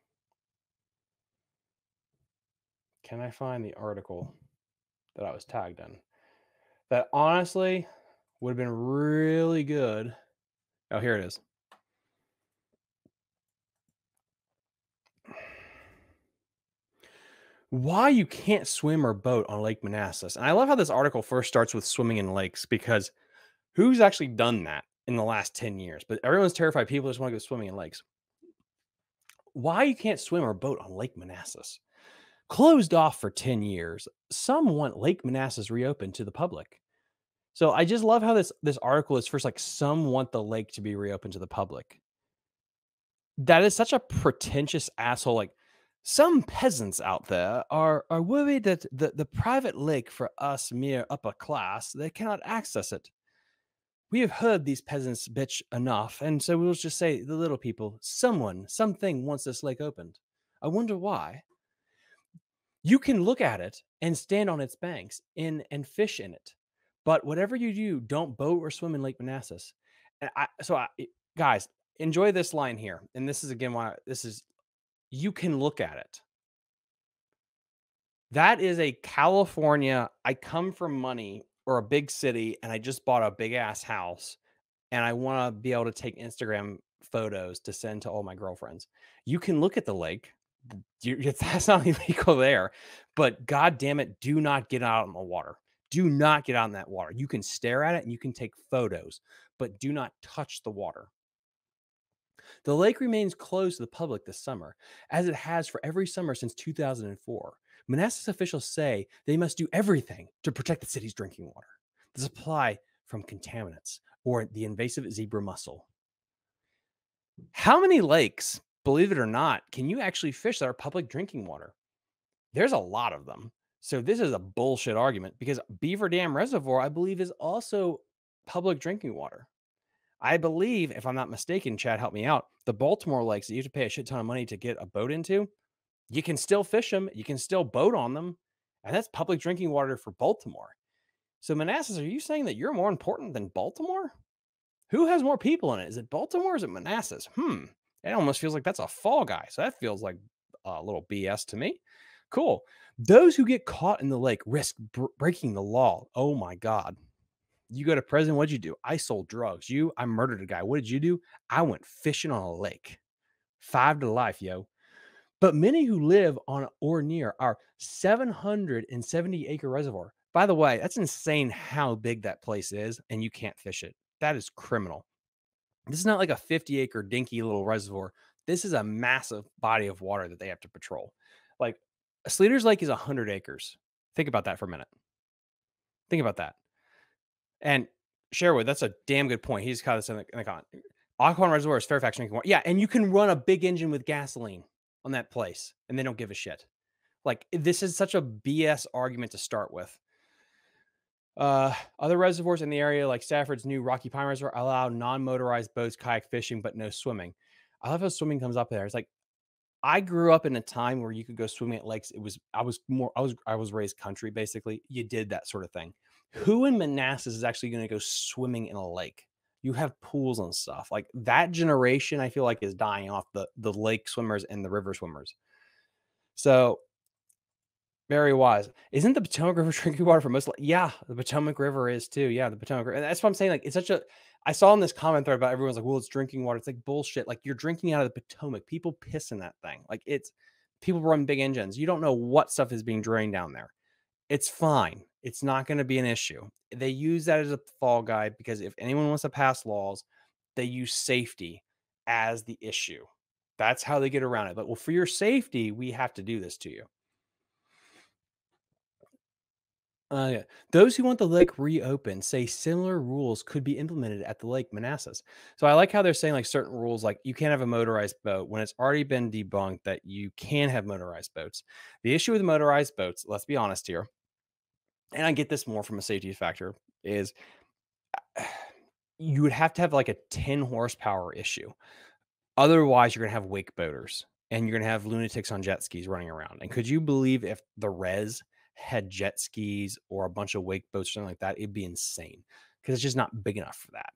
Can I find the article that I was tagged in? That honestly would have been really good. Oh, here it is. Why you can't swim or boat on Lake Manassas. And I love how this article first starts with swimming in lakes, because who's actually done that in the last ten years? But everyone's terrified. People just want to go swimming in lakes. Why you can't swim or boat on Lake Manassas. Closed off for ten years, some want Lake Manassas reopened to the public. So I just love how this this article is first like, some want the lake to be reopened to the public. That is such a pretentious asshole. Like, some peasants out there are are worried that the, the private lake for us mere upper class, they cannot access it. We have heard these peasants bitch enough, and so we'll just say, the little people, someone, something wants this lake opened. I wonder why. You can look at it and stand on its banks and, and fish in it, but whatever you do, don't boat or swim in Lake Manassas. And I, so, I, guys, enjoy this line here. And this is, again, why this is, you can look at it. That is a California, I come from money, or a big city, and I just bought a big ass house, and I want to be able to take Instagram photos to send to all my girlfriends. You can look at the lake. You, that's not illegal there, but God damn it, do not get out on the water. Do not get out in that water. You can stare at it and you can take photos, but do not touch the water. The lake remains closed to the public this summer, as it has for every summer since two thousand four. Manassas officials say they must do everything to protect the city's drinking water, the supply from contaminants, or the invasive zebra mussel. How many lakes, believe it or not, can you actually fish that are public drinking water? There's a lot of them. So this is a bullshit argument, because Beaver Dam Reservoir, I believe, is also public drinking water. I believe, if I'm not mistaken, Chad, help me out, the Baltimore lakes that you have to pay a shit ton of money to get a boat into, you can still fish them. You can still boat on them. And that's public drinking water for Baltimore. So Manassas, are you saying that you're more important than Baltimore? Who has more people in it? Is it Baltimore or is it Manassas? Hmm. It almost feels like that's a fall guy. So that feels like a little B S to me. Cool. Those who get caught in the lake risk br- breaking the law. Oh my God. You go to prison. What'd you do? I sold drugs. You, I murdered a guy. What did you do? I went fishing on a lake. Five to life, yo. But many who live on or near our seven hundred seventy acre reservoir. By the way, that's insane how big that place is, and you can't fish it. That is criminal. This is not like a fifty acre dinky little reservoir. This is a massive body of water that they have to patrol. Like, Sleeter's Lake is one hundred acres. Think about that for a minute. Think about that. And Sherwood, that's a damn good point. He's caught this in the, in the comment. Occoquan Reservoir is Fairfax drinking water. Yeah, and you can run a big engine with gasoline on that place, and they don't give a shit. Like, this is such a B S argument to start with. Uh, other reservoirs in the area, like Stafford's new Rocky Pine Reservoir, allow non-motorized boats, kayak fishing, but no swimming. I love how swimming comes up there. It's like, I grew up in a time where you could go swimming at lakes. It was, I was more, I was, I was raised country, basically. You did that sort of thing. Who in Manassas is actually going to go swimming in a lake? You have pools and stuff. Like, that generation, I feel like, is dying off, the, the lake swimmers and the river swimmers. So, very wise. Isn't the Potomac River drinking water for most? Yeah, the Potomac River is too. Yeah, the Potomac River. And that's what I'm saying. Like, it's such a, I saw in this comment thread about everyone's like, well, it's drinking water. It's like, bullshit. Like, you're drinking out of the Potomac. People piss in that thing. Like, it's, people run big engines. You don't know what stuff is being drained down there. It's fine. It's not going to be an issue. They use that as a fall guy, because if anyone wants to pass laws, they use safety as the issue. That's how they get around it. But, well, for your safety, we have to do this to you. Uh, yeah. Those who want the lake reopened say similar rules could be implemented at the Lake Manassas. So I like how they're saying, like, certain rules, like you can't have a motorized boat, when it's already been debunked that you can have motorized boats. The issue with motorized boats, let's be honest here, and I get this more from a safety factor, is you would have to have like a ten horsepower issue. Otherwise, you're going to have wake boaters, and you're going to have lunatics on jet skis running around. And could you believe if the res had jet skis or a bunch of wake boats or something like that? It'd be insane, because it's just not big enough for that.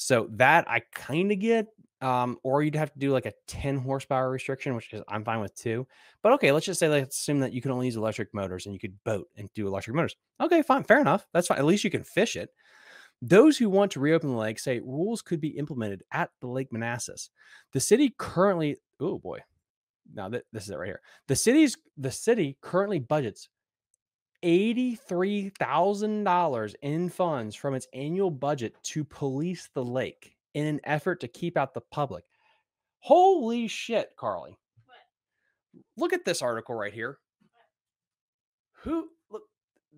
So that I kind of get. Um, or you'd have to do like a ten horsepower restriction, which is, I'm fine with two. But okay, let's just say, let's assume that you can only use electric motors and you could boat and do electric motors. Okay, fine. Fair enough. That's fine. At least you can fish it. Those who want to reopen the lake say rules could be implemented at the Lake Manassas. The city currently, oh boy, now th this is it right here. The city's, the city currently budgets eighty-three thousand dollars in funds from its annual budget to police the lake, in an effort to keep out the public. Holy shit, Carly. What? Look at this article right here. What? Who, look,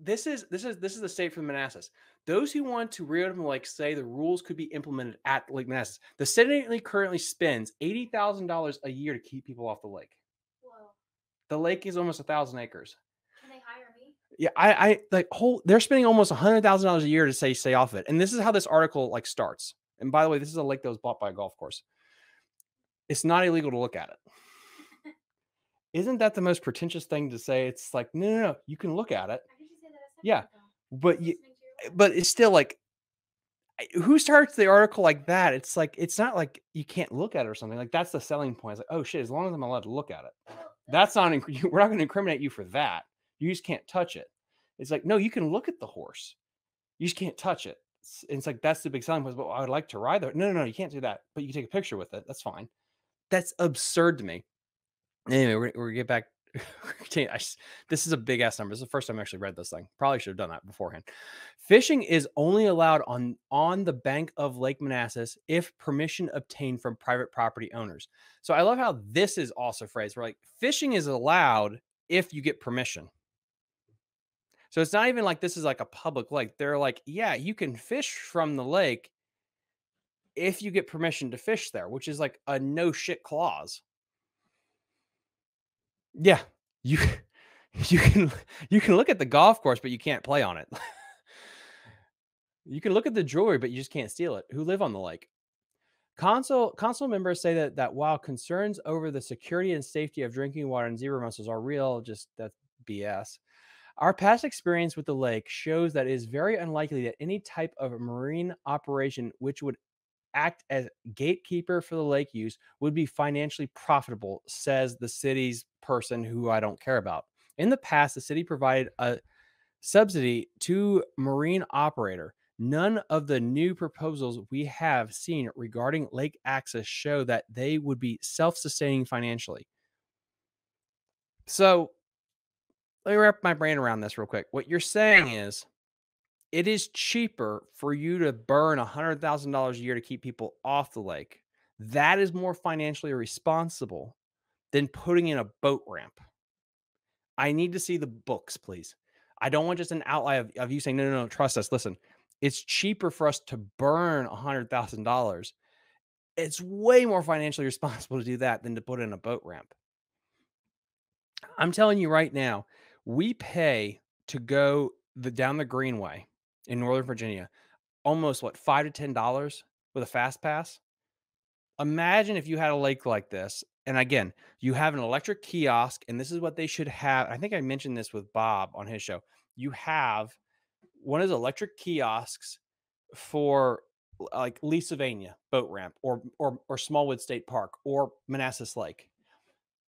this is this is this is the state for Manassas. Those who want to reopen the lake say the rules could be implemented at Lake Manassas. The city currently spends eighty thousand dollars a year to keep people off the lake. Whoa. The lake is almost a thousand acres. Can they hire me? Yeah, I, I like whole. They're spending almost a hundred thousand dollars a year to say stay off it. And this is how this article like starts. And by the way, this is a lake that was bought by a golf course. It's not illegal to look at it. Isn't that the most pretentious thing to say? It's like no, no, no. You can look at it. Yeah, but you, but it's still like, who starts the article like that? It's like, it's not like you can't look at it or something. Like that's the selling point. It's like, oh shit, as long as I'm allowed to look at it, that's not, we're not going to incriminate you for that. You just can't touch it. It's like, no, you can look at the horse. You just can't touch it. It's, it's like, that's the big selling point. But well, I would like to ride there. No, no, no, you can't do that. But you can take a picture with it. That's fine. That's absurd to me. Anyway, we're, we're going to get back. This is a big ass number. This is the first time I actually read this thing. Probably should have done that beforehand. Fishing is only allowed on, on the bank of Lake Manassas if permission obtained from private property owners. So I love how this is also phrased. We're like, fishing is allowed if you get permission. So it's not even like this is like a public lake. They're like, yeah, you can fish from the lake if you get permission to fish there, which is like a no shit clause. Yeah, you you can you can look at the golf course, but you can't play on it. You can look at the jewelry, but you just can't steal it. Who live on the lake? Council council members say that that while concerns over the security and safety of drinking water and zebra mussels are real, just that's B S. Our past experience with the lake shows that it is very unlikely that any type of marine operation which would act as gatekeeper for the lake use would be financially profitable, says the city's person who I don't care about. In the past, the city provided a subsidy to marine operator. None of the new proposals we have seen regarding lake access show that they would be self-sustaining financially. So let me wrap my brain around this real quick. What you're saying is it is cheaper for you to burn one hundred thousand dollars a year to keep people off the lake. That is more financially responsible than putting in a boat ramp. I need to see the books, please. I don't want just an outline of, of you saying, no, no, no, trust us. Listen, it's cheaper for us to burn one hundred thousand dollars. It's way more financially responsible to do that than to put in a boat ramp. I'm telling you right now, we pay to go the, down the Greenway in Northern Virginia, almost what, five to ten dollars with a fast pass. Imagine if you had a lake like this. And again, you have an electric kiosk, and this is what they should have. I think I mentioned this with Bob on his show. You have one of those electric kiosks for like Lee Sylvania boat ramp or, or, or Smallwood State Park or Manassas Lake.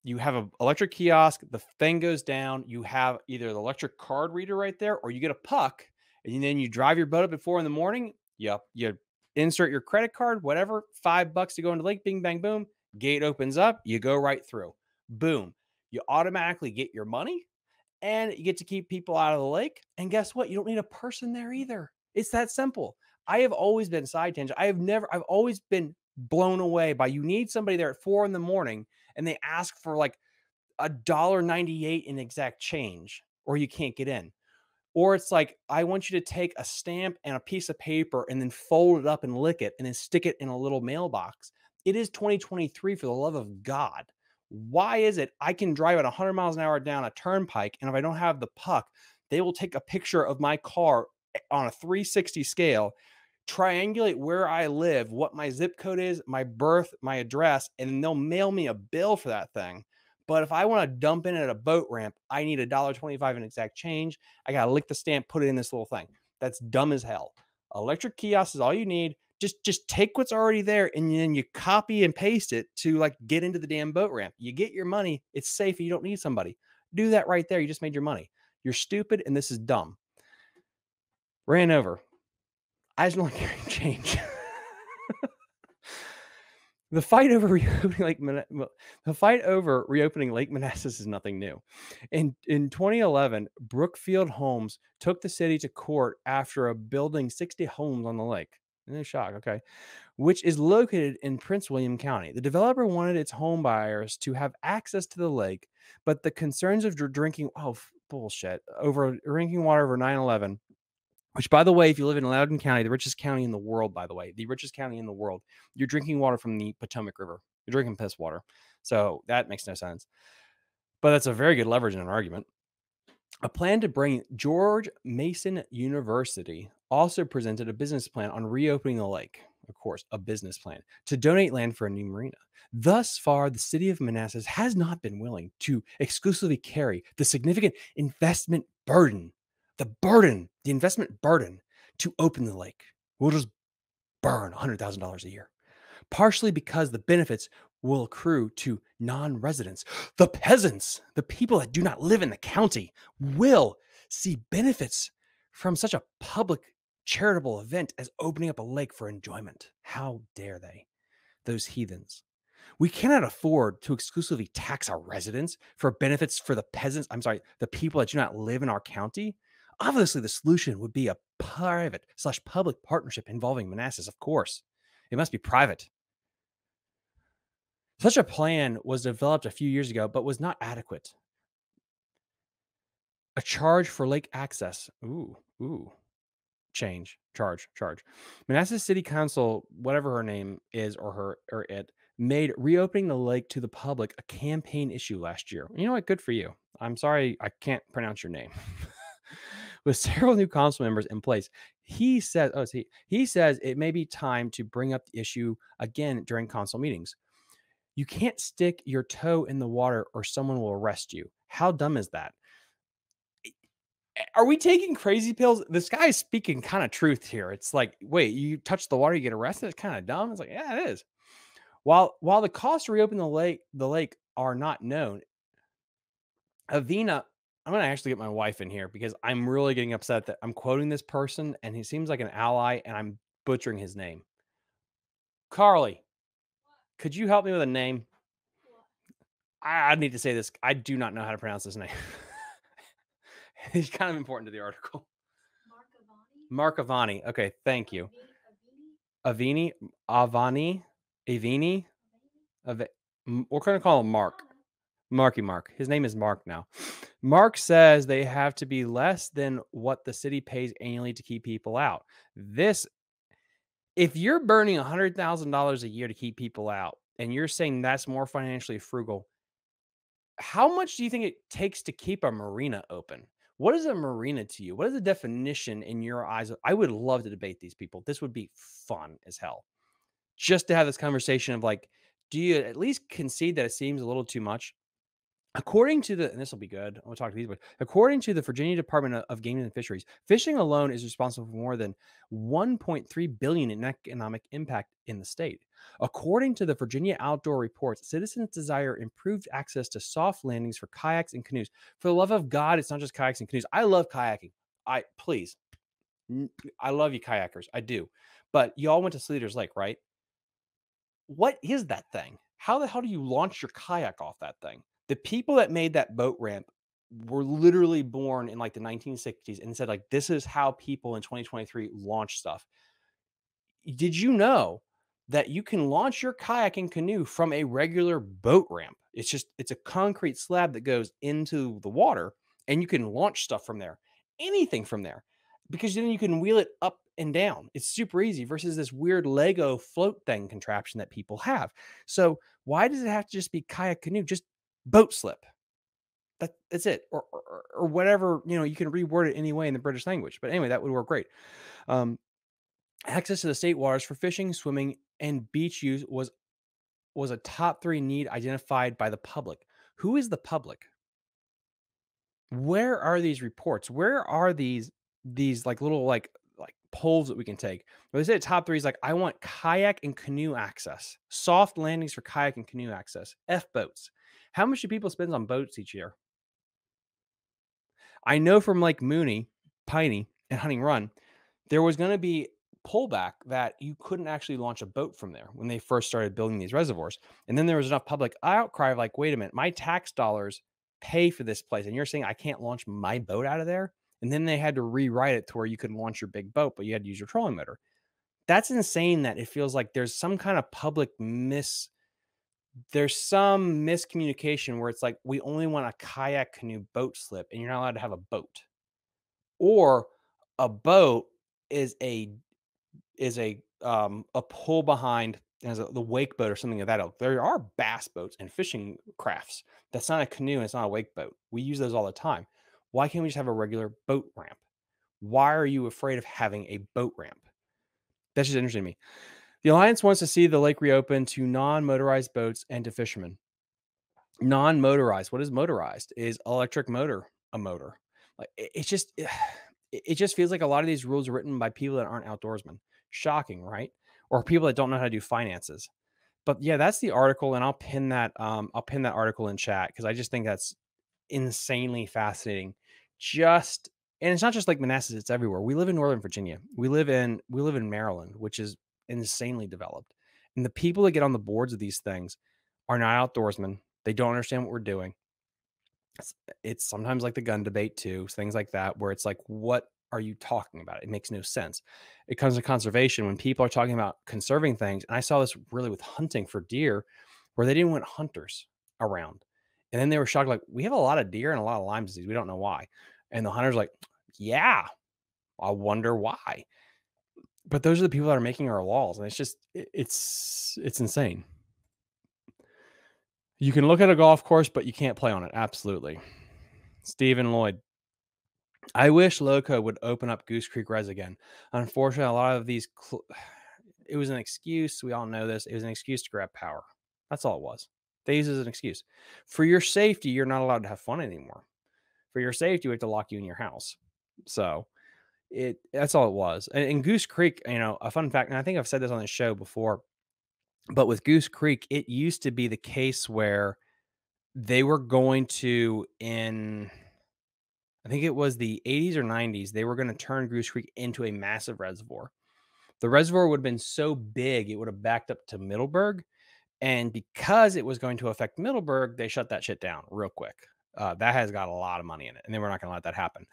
You have an electric kiosk. The thing goes down. You have either the electric card reader right there, or you get a puck, and then you drive your boat up at four in the morning. Yep. You insert your credit card, whatever, five bucks to go into lake, bing, bang, boom. Gate opens up, you go right through. Boom. You automatically get your money and you get to keep people out of the lake. And guess what? You don't need a person there either. It's that simple. I have always been side tangent. I have never, I've always been blown away by you need somebody there at four in the morning and they ask for like a dollar ninety-eight in exact change or you can't get in. Or it's like, I want you to take a stamp and a piece of paper and then fold it up and lick it and then stick it in a little mailbox. It is twenty twenty-three, for the love of God. Why is it I can drive at one hundred miles an hour down a turnpike, and if I don't have the puck, they will take a picture of my car on a three sixty scale, triangulate where I live, what my zip code is, my birth, my address, and they'll mail me a bill for that thing. But if I want to dump in at a boat ramp, I need a dollar twenty-five in exact change. I got to lick the stamp, put it in this little thing. That's dumb as hell. Electric kiosk is all you need. Just, just take what's already there and then you copy and paste it to like get into the damn boat ramp. You get your money. It's safe. You don't need somebody. Do that right there. You just made your money. You're stupid and this is dumb. Ran over. I just don't care to change. The fight over reopening Lake Man- the fight over reopening Lake Manassas is nothing new. In in twenty eleven, Brookfield Homes took the city to court after a building sixty homes on the lake. No shock, okay, which is located in Prince William County. The developer wanted its home buyers to have access to the lake, But the concerns of drinking, oh, bullshit, over drinking water over nine eleven, which, by the way, if you live in Loudoun County, the richest county in the world, by the way, the richest county in the world, you're drinking water from the Potomac River. You're drinking piss water. So that makes no sense. But that's a very good leverage in an argument. A plan to bring George Mason University also presented a business plan on reopening the lake. Of course, a business plan to donate land for a new marina. Thus far, the city of Manassas has not been willing to exclusively carry the significant investment burden, the burden, the investment burden to open the lake. We'll just burn one hundred thousand dollars a year, partially because the benefits will accrue to non-residents. The peasants, the people that do not live in the county, will see benefits from such a public charitable event as opening up a lake for enjoyment. How dare they? Those heathens. We cannot afford to exclusively tax our residents for benefits for the peasants. I'm sorry, the people that do not live in our county. Obviously, the solution would be a private slash public partnership involving Manassas. Of course, it must be private. Such a plan was developed a few years ago, but was not adequate. A charge for lake access. Ooh, ooh. Change, charge, charge. Manassas City Council, whatever her name is or her or it, made reopening the lake to the public a campaign issue last year. You know what? Good for you. I'm sorry I can't pronounce your name. With several new council members in place, he says, oh, see, he says it may be time to bring up the issue again during council meetings. You can't stick your toe in the water or someone will arrest you. How dumb is that? Are we taking crazy pills? This guy is speaking kind of truth here. It's like, wait, you touch the water, you get arrested. It's kind of dumb. It's like, yeah, it is. While while the costs to reopen the lake, the lake are not known. Avina, I'm gonna actually get my wife in here because I'm really getting upset that I'm quoting this person and he seems like an ally and I'm butchering his name. Carly, could you help me with a name? I, I need to say this. I do not know how to pronounce this name. He's kind of important to the article. Marcavani. Marcavani. Okay, thank you. Avini. Avani. Avini. Avini. We're going to call him Mark. Marky Mark. His name is Mark now. Mark says they have to be less than what the city pays annually to keep people out. This, if you're burning one hundred thousand dollars a year to keep people out, and you're saying that's more financially frugal, how much do you think it takes to keep a marina open? What is a marina to you? What is the definition in your eyes? I would love to debate these people. This would be fun as hell. Just to have this conversation of like, do you at least concede that it seems a little too much? According to the, and this will be good. I'll talk to these, but according to the Virginia Department of Game and Fisheries, fishing alone is responsible for more than one point three billion dollars in economic impact in the state. According to the Virginia Outdoor Reports, citizens desire improved access to soft landings for kayaks and canoes. For the love of God, it's not just kayaks and canoes. I love kayaking. I please, I love you kayakers. I do. But y'all went to Sleeter's Lake, right? What is that thing? How the hell do you launch your kayak off that thing? The people that made that boat ramp were literally born in like the nineteen sixties and said, like, this is how people in twenty twenty-three launch stuff. Did you know that you can launch your kayak and canoe from a regular boat ramp? It's just, it's a concrete slab that goes into the water and you can launch stuff from there, anything from there, because then you can wheel it up and down. It's super easy versus this weird Lego float thing contraption that people have. So why does it have to just be kayak canoe? Just boat slip. That, that's it. Or, or, or whatever, you know, you can reword it any way in the British language. But anyway, that would work great. Um, access to the state waters for fishing, swimming, and beach use was, was a top three need identified by the public. Who is the public? Where are these reports? Where are these, these like little like, like polls that we can take? When they say the top three is like, I want kayak and canoe access, soft landings for kayak and canoe access, F boats. How much do people spend on boats each year? I know from Lake Mooney, Piney, and Hunting Run, there was going to be pullback that you couldn't actually launch a boat from there when they first started building these reservoirs. And then there was enough public outcry of like, wait a minute, my tax dollars pay for this place. And you're saying I can't launch my boat out of there? And then they had to rewrite it to where you could launch your big boat, but you had to use your trolling motor. That's insane that it feels like there's some kind of public mis... there's some miscommunication where it's like, we only want a kayak canoe boat slip and you're not allowed to have a boat, or a boat is a, is a, um, a pull behind as a, the wake boat or something of that ilk. There are bass boats and fishing crafts. That's not a canoe. And it's not a wake boat. We use those all the time. Why can't we just have a regular boat ramp? Why are you afraid of having a boat ramp? That's just interesting to me. The Alliance wants to see the lake reopened to non-motorized boats and to fishermen. Non-motorized. What is motorized? Is electric motor a motor? Like it, it's just, it, it just feels like a lot of these rules are written by people that aren't outdoorsmen. Shocking, right? Or people that don't know how to do finances. But yeah, that's the article, and I'll pin that. Um, I'll pin that article in chat because I just think that's insanely fascinating. Just and it's not just like Manassas; it's everywhere. We live in Northern Virginia. We live in we live in Maryland, which is insanely developed, and the people that get on the boards of these things are not outdoorsmen. They don't understand what we're doing. It's, it's sometimes like the gun debate too, things like that, where it's like, what are you talking about? It makes no sense. It comes to conservation when people are talking about conserving things, and I saw this really with hunting for deer, where they didn't want hunters around, and then they were shocked, like, we have a lot of deer and a lot of Lyme disease. We don't know why. And the hunter's like, yeah, I wonder why. But those are the people that are making our laws. And it's just, it's, it's insane. You can look at a golf course, but you can't play on it. Absolutely. Stephen Lloyd. I wish Loco would open up Goose Creek Res again. Unfortunately, a lot of these, it was an excuse. We all know this. It was an excuse to grab power. That's all it was. They use it as an excuse. For your safety, you're not allowed to have fun anymore. For your safety, we have to lock you in your house. So It that's all it was. And, and Goose Creek, you know, a fun fact, and I think I've said this on the show before, but with Goose Creek, it used to be the case where they were going to, in, I think it was the eighties or nineties, they were going to turn Goose Creek into a massive reservoir. The reservoir would have been so big, it would have backed up to Middleburg. And because it was going to affect Middleburg, they shut that shit down real quick. Uh, that has got a lot of money in it, and they were not going to let that happen.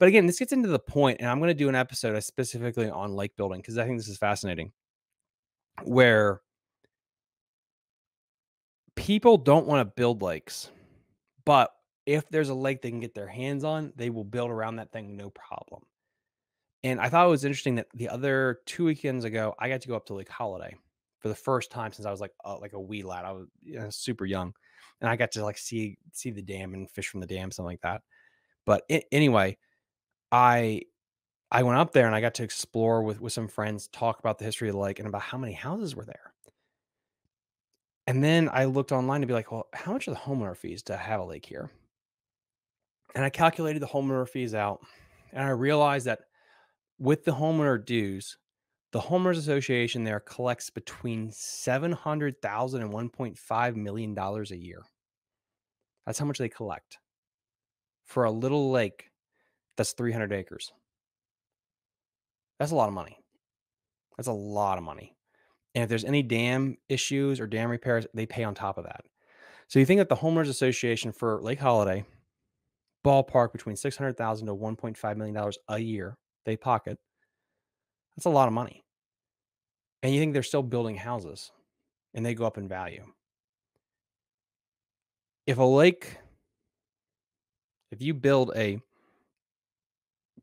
But again, this gets into the point, and I'm going to do an episode specifically on lake building because I think this is fascinating, where people don't want to build lakes, but if there's a lake they can get their hands on, they will build around that thing, no problem. And I thought it was interesting that the other two weekends ago, I got to go up to Lake Holiday for the first time since I was like uh, like a wee lad. I was, you know, super young, and I got to like see see the dam and fish from the dam, something like that. But it, anyway. I I went up there and I got to explore with, with some friends, talk about the history of the lake and about how many houses were there. And then I looked online to be like, well, how much are the homeowner fees to have a lake here? And I calculated the homeowner fees out. And I realized that with the homeowner dues, the homeowners association there collects between seven hundred thousand dollars and one point five million dollars a year. That's how much they collect for a little lake. That's three hundred acres. That's a lot of money. That's a lot of money. And if there's any dam issues or dam repairs, they pay on top of that. So you think that the homeowners association for Lake Holiday, ballpark between six hundred thousand dollars to one point five million dollars a year, they pocket. That's a lot of money. And you think they're still building houses and they go up in value. If a lake, if you build a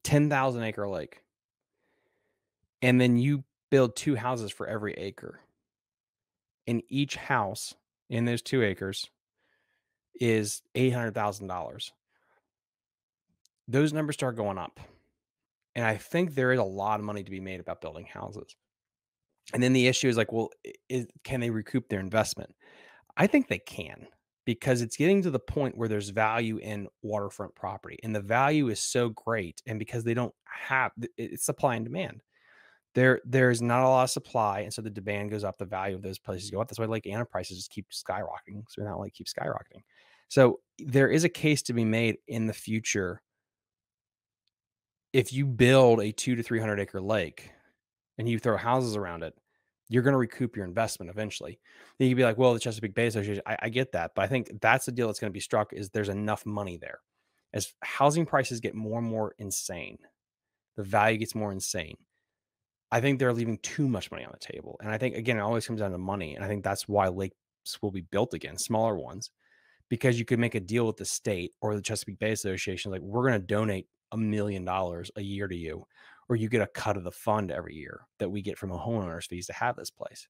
ten thousand acre lake, and then you build two houses for every acre, and each house in those two acres is eight hundred thousand dollars. Those numbers start going up. And I think there is a lot of money to be made about building houses. And then the issue is like, well, is, can they recoup their investment? I think they can, because it's getting to the point where there's value in waterfront property, and the value is so great. And because they don't have, it's supply and demand. There, there's not a lot of supply, and so the demand goes up, the value of those places go up. That's why Lake Anna prices just keep skyrocketing. So not like keep skyrocketing. So there is a case to be made in the future. If you build a two to three hundred acre lake, and you throw houses around it, you're going to recoup your investment eventually. Then you'd be like, well, the Chesapeake Bay Association, I, I get that. But I think that's the deal that's going to be struck, is there's enough money there. As housing prices get more and more insane, the value gets more insane. I think they're leaving too much money on the table. And I think, again, it always comes down to money. And I think that's why lake ships will be built again, smaller ones, because you could make a deal with the state or the Chesapeake Bay Association, like, we're going to donate a million dollars a year to you, or you get a cut of the fund every year that we get from a homeowner's fees to have this place.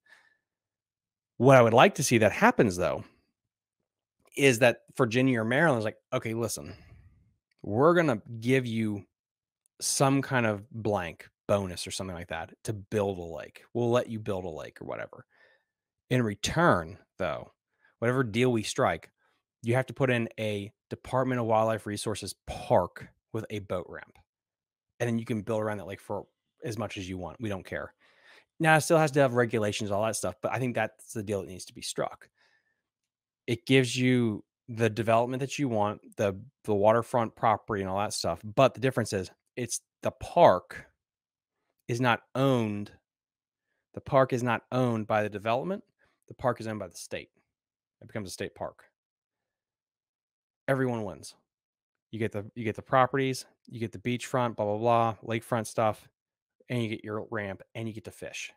What I would like to see that happens, though, is that Virginia or Maryland is like, okay, listen, we're going to give you some kind of blank bonus or something like that to build a lake. We'll let you build a lake or whatever. In return, though, whatever deal we strike, you have to put in a Department of Wildlife Resources park with a boat ramp. And then you can build around that lake for as much as you want. We don't care. Now, it still has to have regulations, all that stuff, but I think that's the deal that needs to be struck. It gives you the development that you want, the, the waterfront property and all that stuff. But the difference is, it's the park is not owned. The park is not owned by the development. The park is owned by the state. It becomes a state park. Everyone wins. You get the you get the properties, you get the beachfront, blah, blah, blah, lakefront stuff, and you get your ramp, and you get to fish.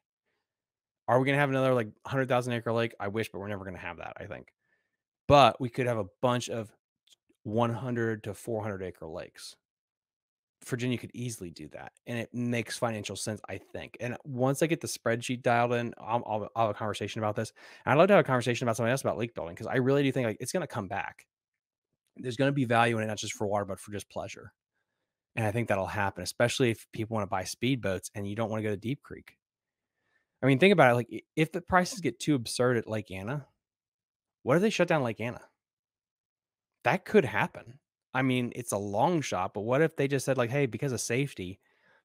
Are we going to have another like one hundred thousand acre lake? I wish, but we're never going to have that, I think. But we could have a bunch of one hundred to four hundred acre lakes. Virginia could easily do that, and it makes financial sense, I think. And once I get the spreadsheet dialed in, I'll, I'll, I'll have a conversation about this. And I'd love to have a conversation about something else about lake building, because I really do think like it's going to come back. There's going to be value in it, not just for water, but for just pleasure. And I think that'll happen, especially if people want to buy speedboats and you don't want to go to Deep Creek. I mean, think about it. Like, if the prices get too absurd at Lake Anna, what if they shut down Lake Anna? That could happen. I mean, it's a long shot, but what if they just said, like, hey, because of safety,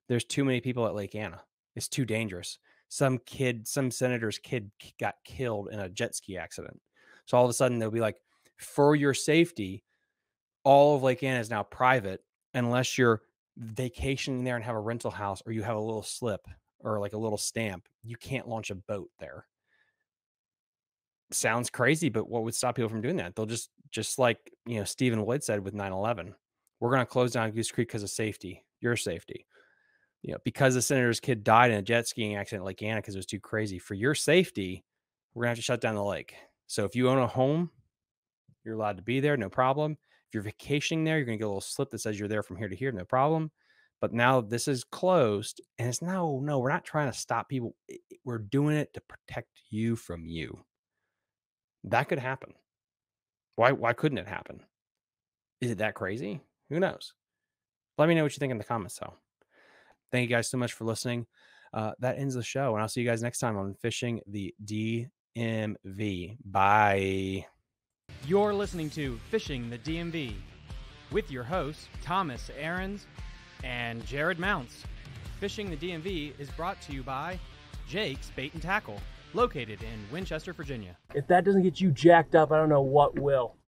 there's too many people at Lake Anna. It's too dangerous. Some kid, some senator's kid got killed in a jet ski accident. So all of a sudden they'll be like, for your safety, all of Lake Anna is now private unless you're vacationing there and have a rental house, or you have a little slip or like a little stamp. You can't launch a boat there. Sounds crazy, but what would stop people from doing that? They'll just, just like, you know, Stephen Lloyd said with nine eleven, we're going to close down Goose Creek because of safety, your safety. You know, because the senator's kid died in a jet skiing accident at Lake Anna because it was too crazy. For your safety, we're going to have to shut down the lake. So if you own a home, you're allowed to be there, no problem. If you're vacationing there, you're going to get a little slip that says you're there from here to here, no problem. But now this is closed, and it's no, no, we're not trying to stop people. We're doing it to protect you from you. That could happen. Why, why couldn't it happen? Is it that crazy? Who knows? Let me know what you think in the comments, though. Thank you guys so much for listening. Uh, that ends the show, and I'll see you guys next time on Fishing the D M V. Bye. You're listening to Fishing the D M V with your hosts, Thomas Ahrens and Jared Mounts. Fishing the D M V is brought to you by Jake's Bait and Tackle, located in Winchester, Virginia. If that doesn't get you jacked up, I don't know what will.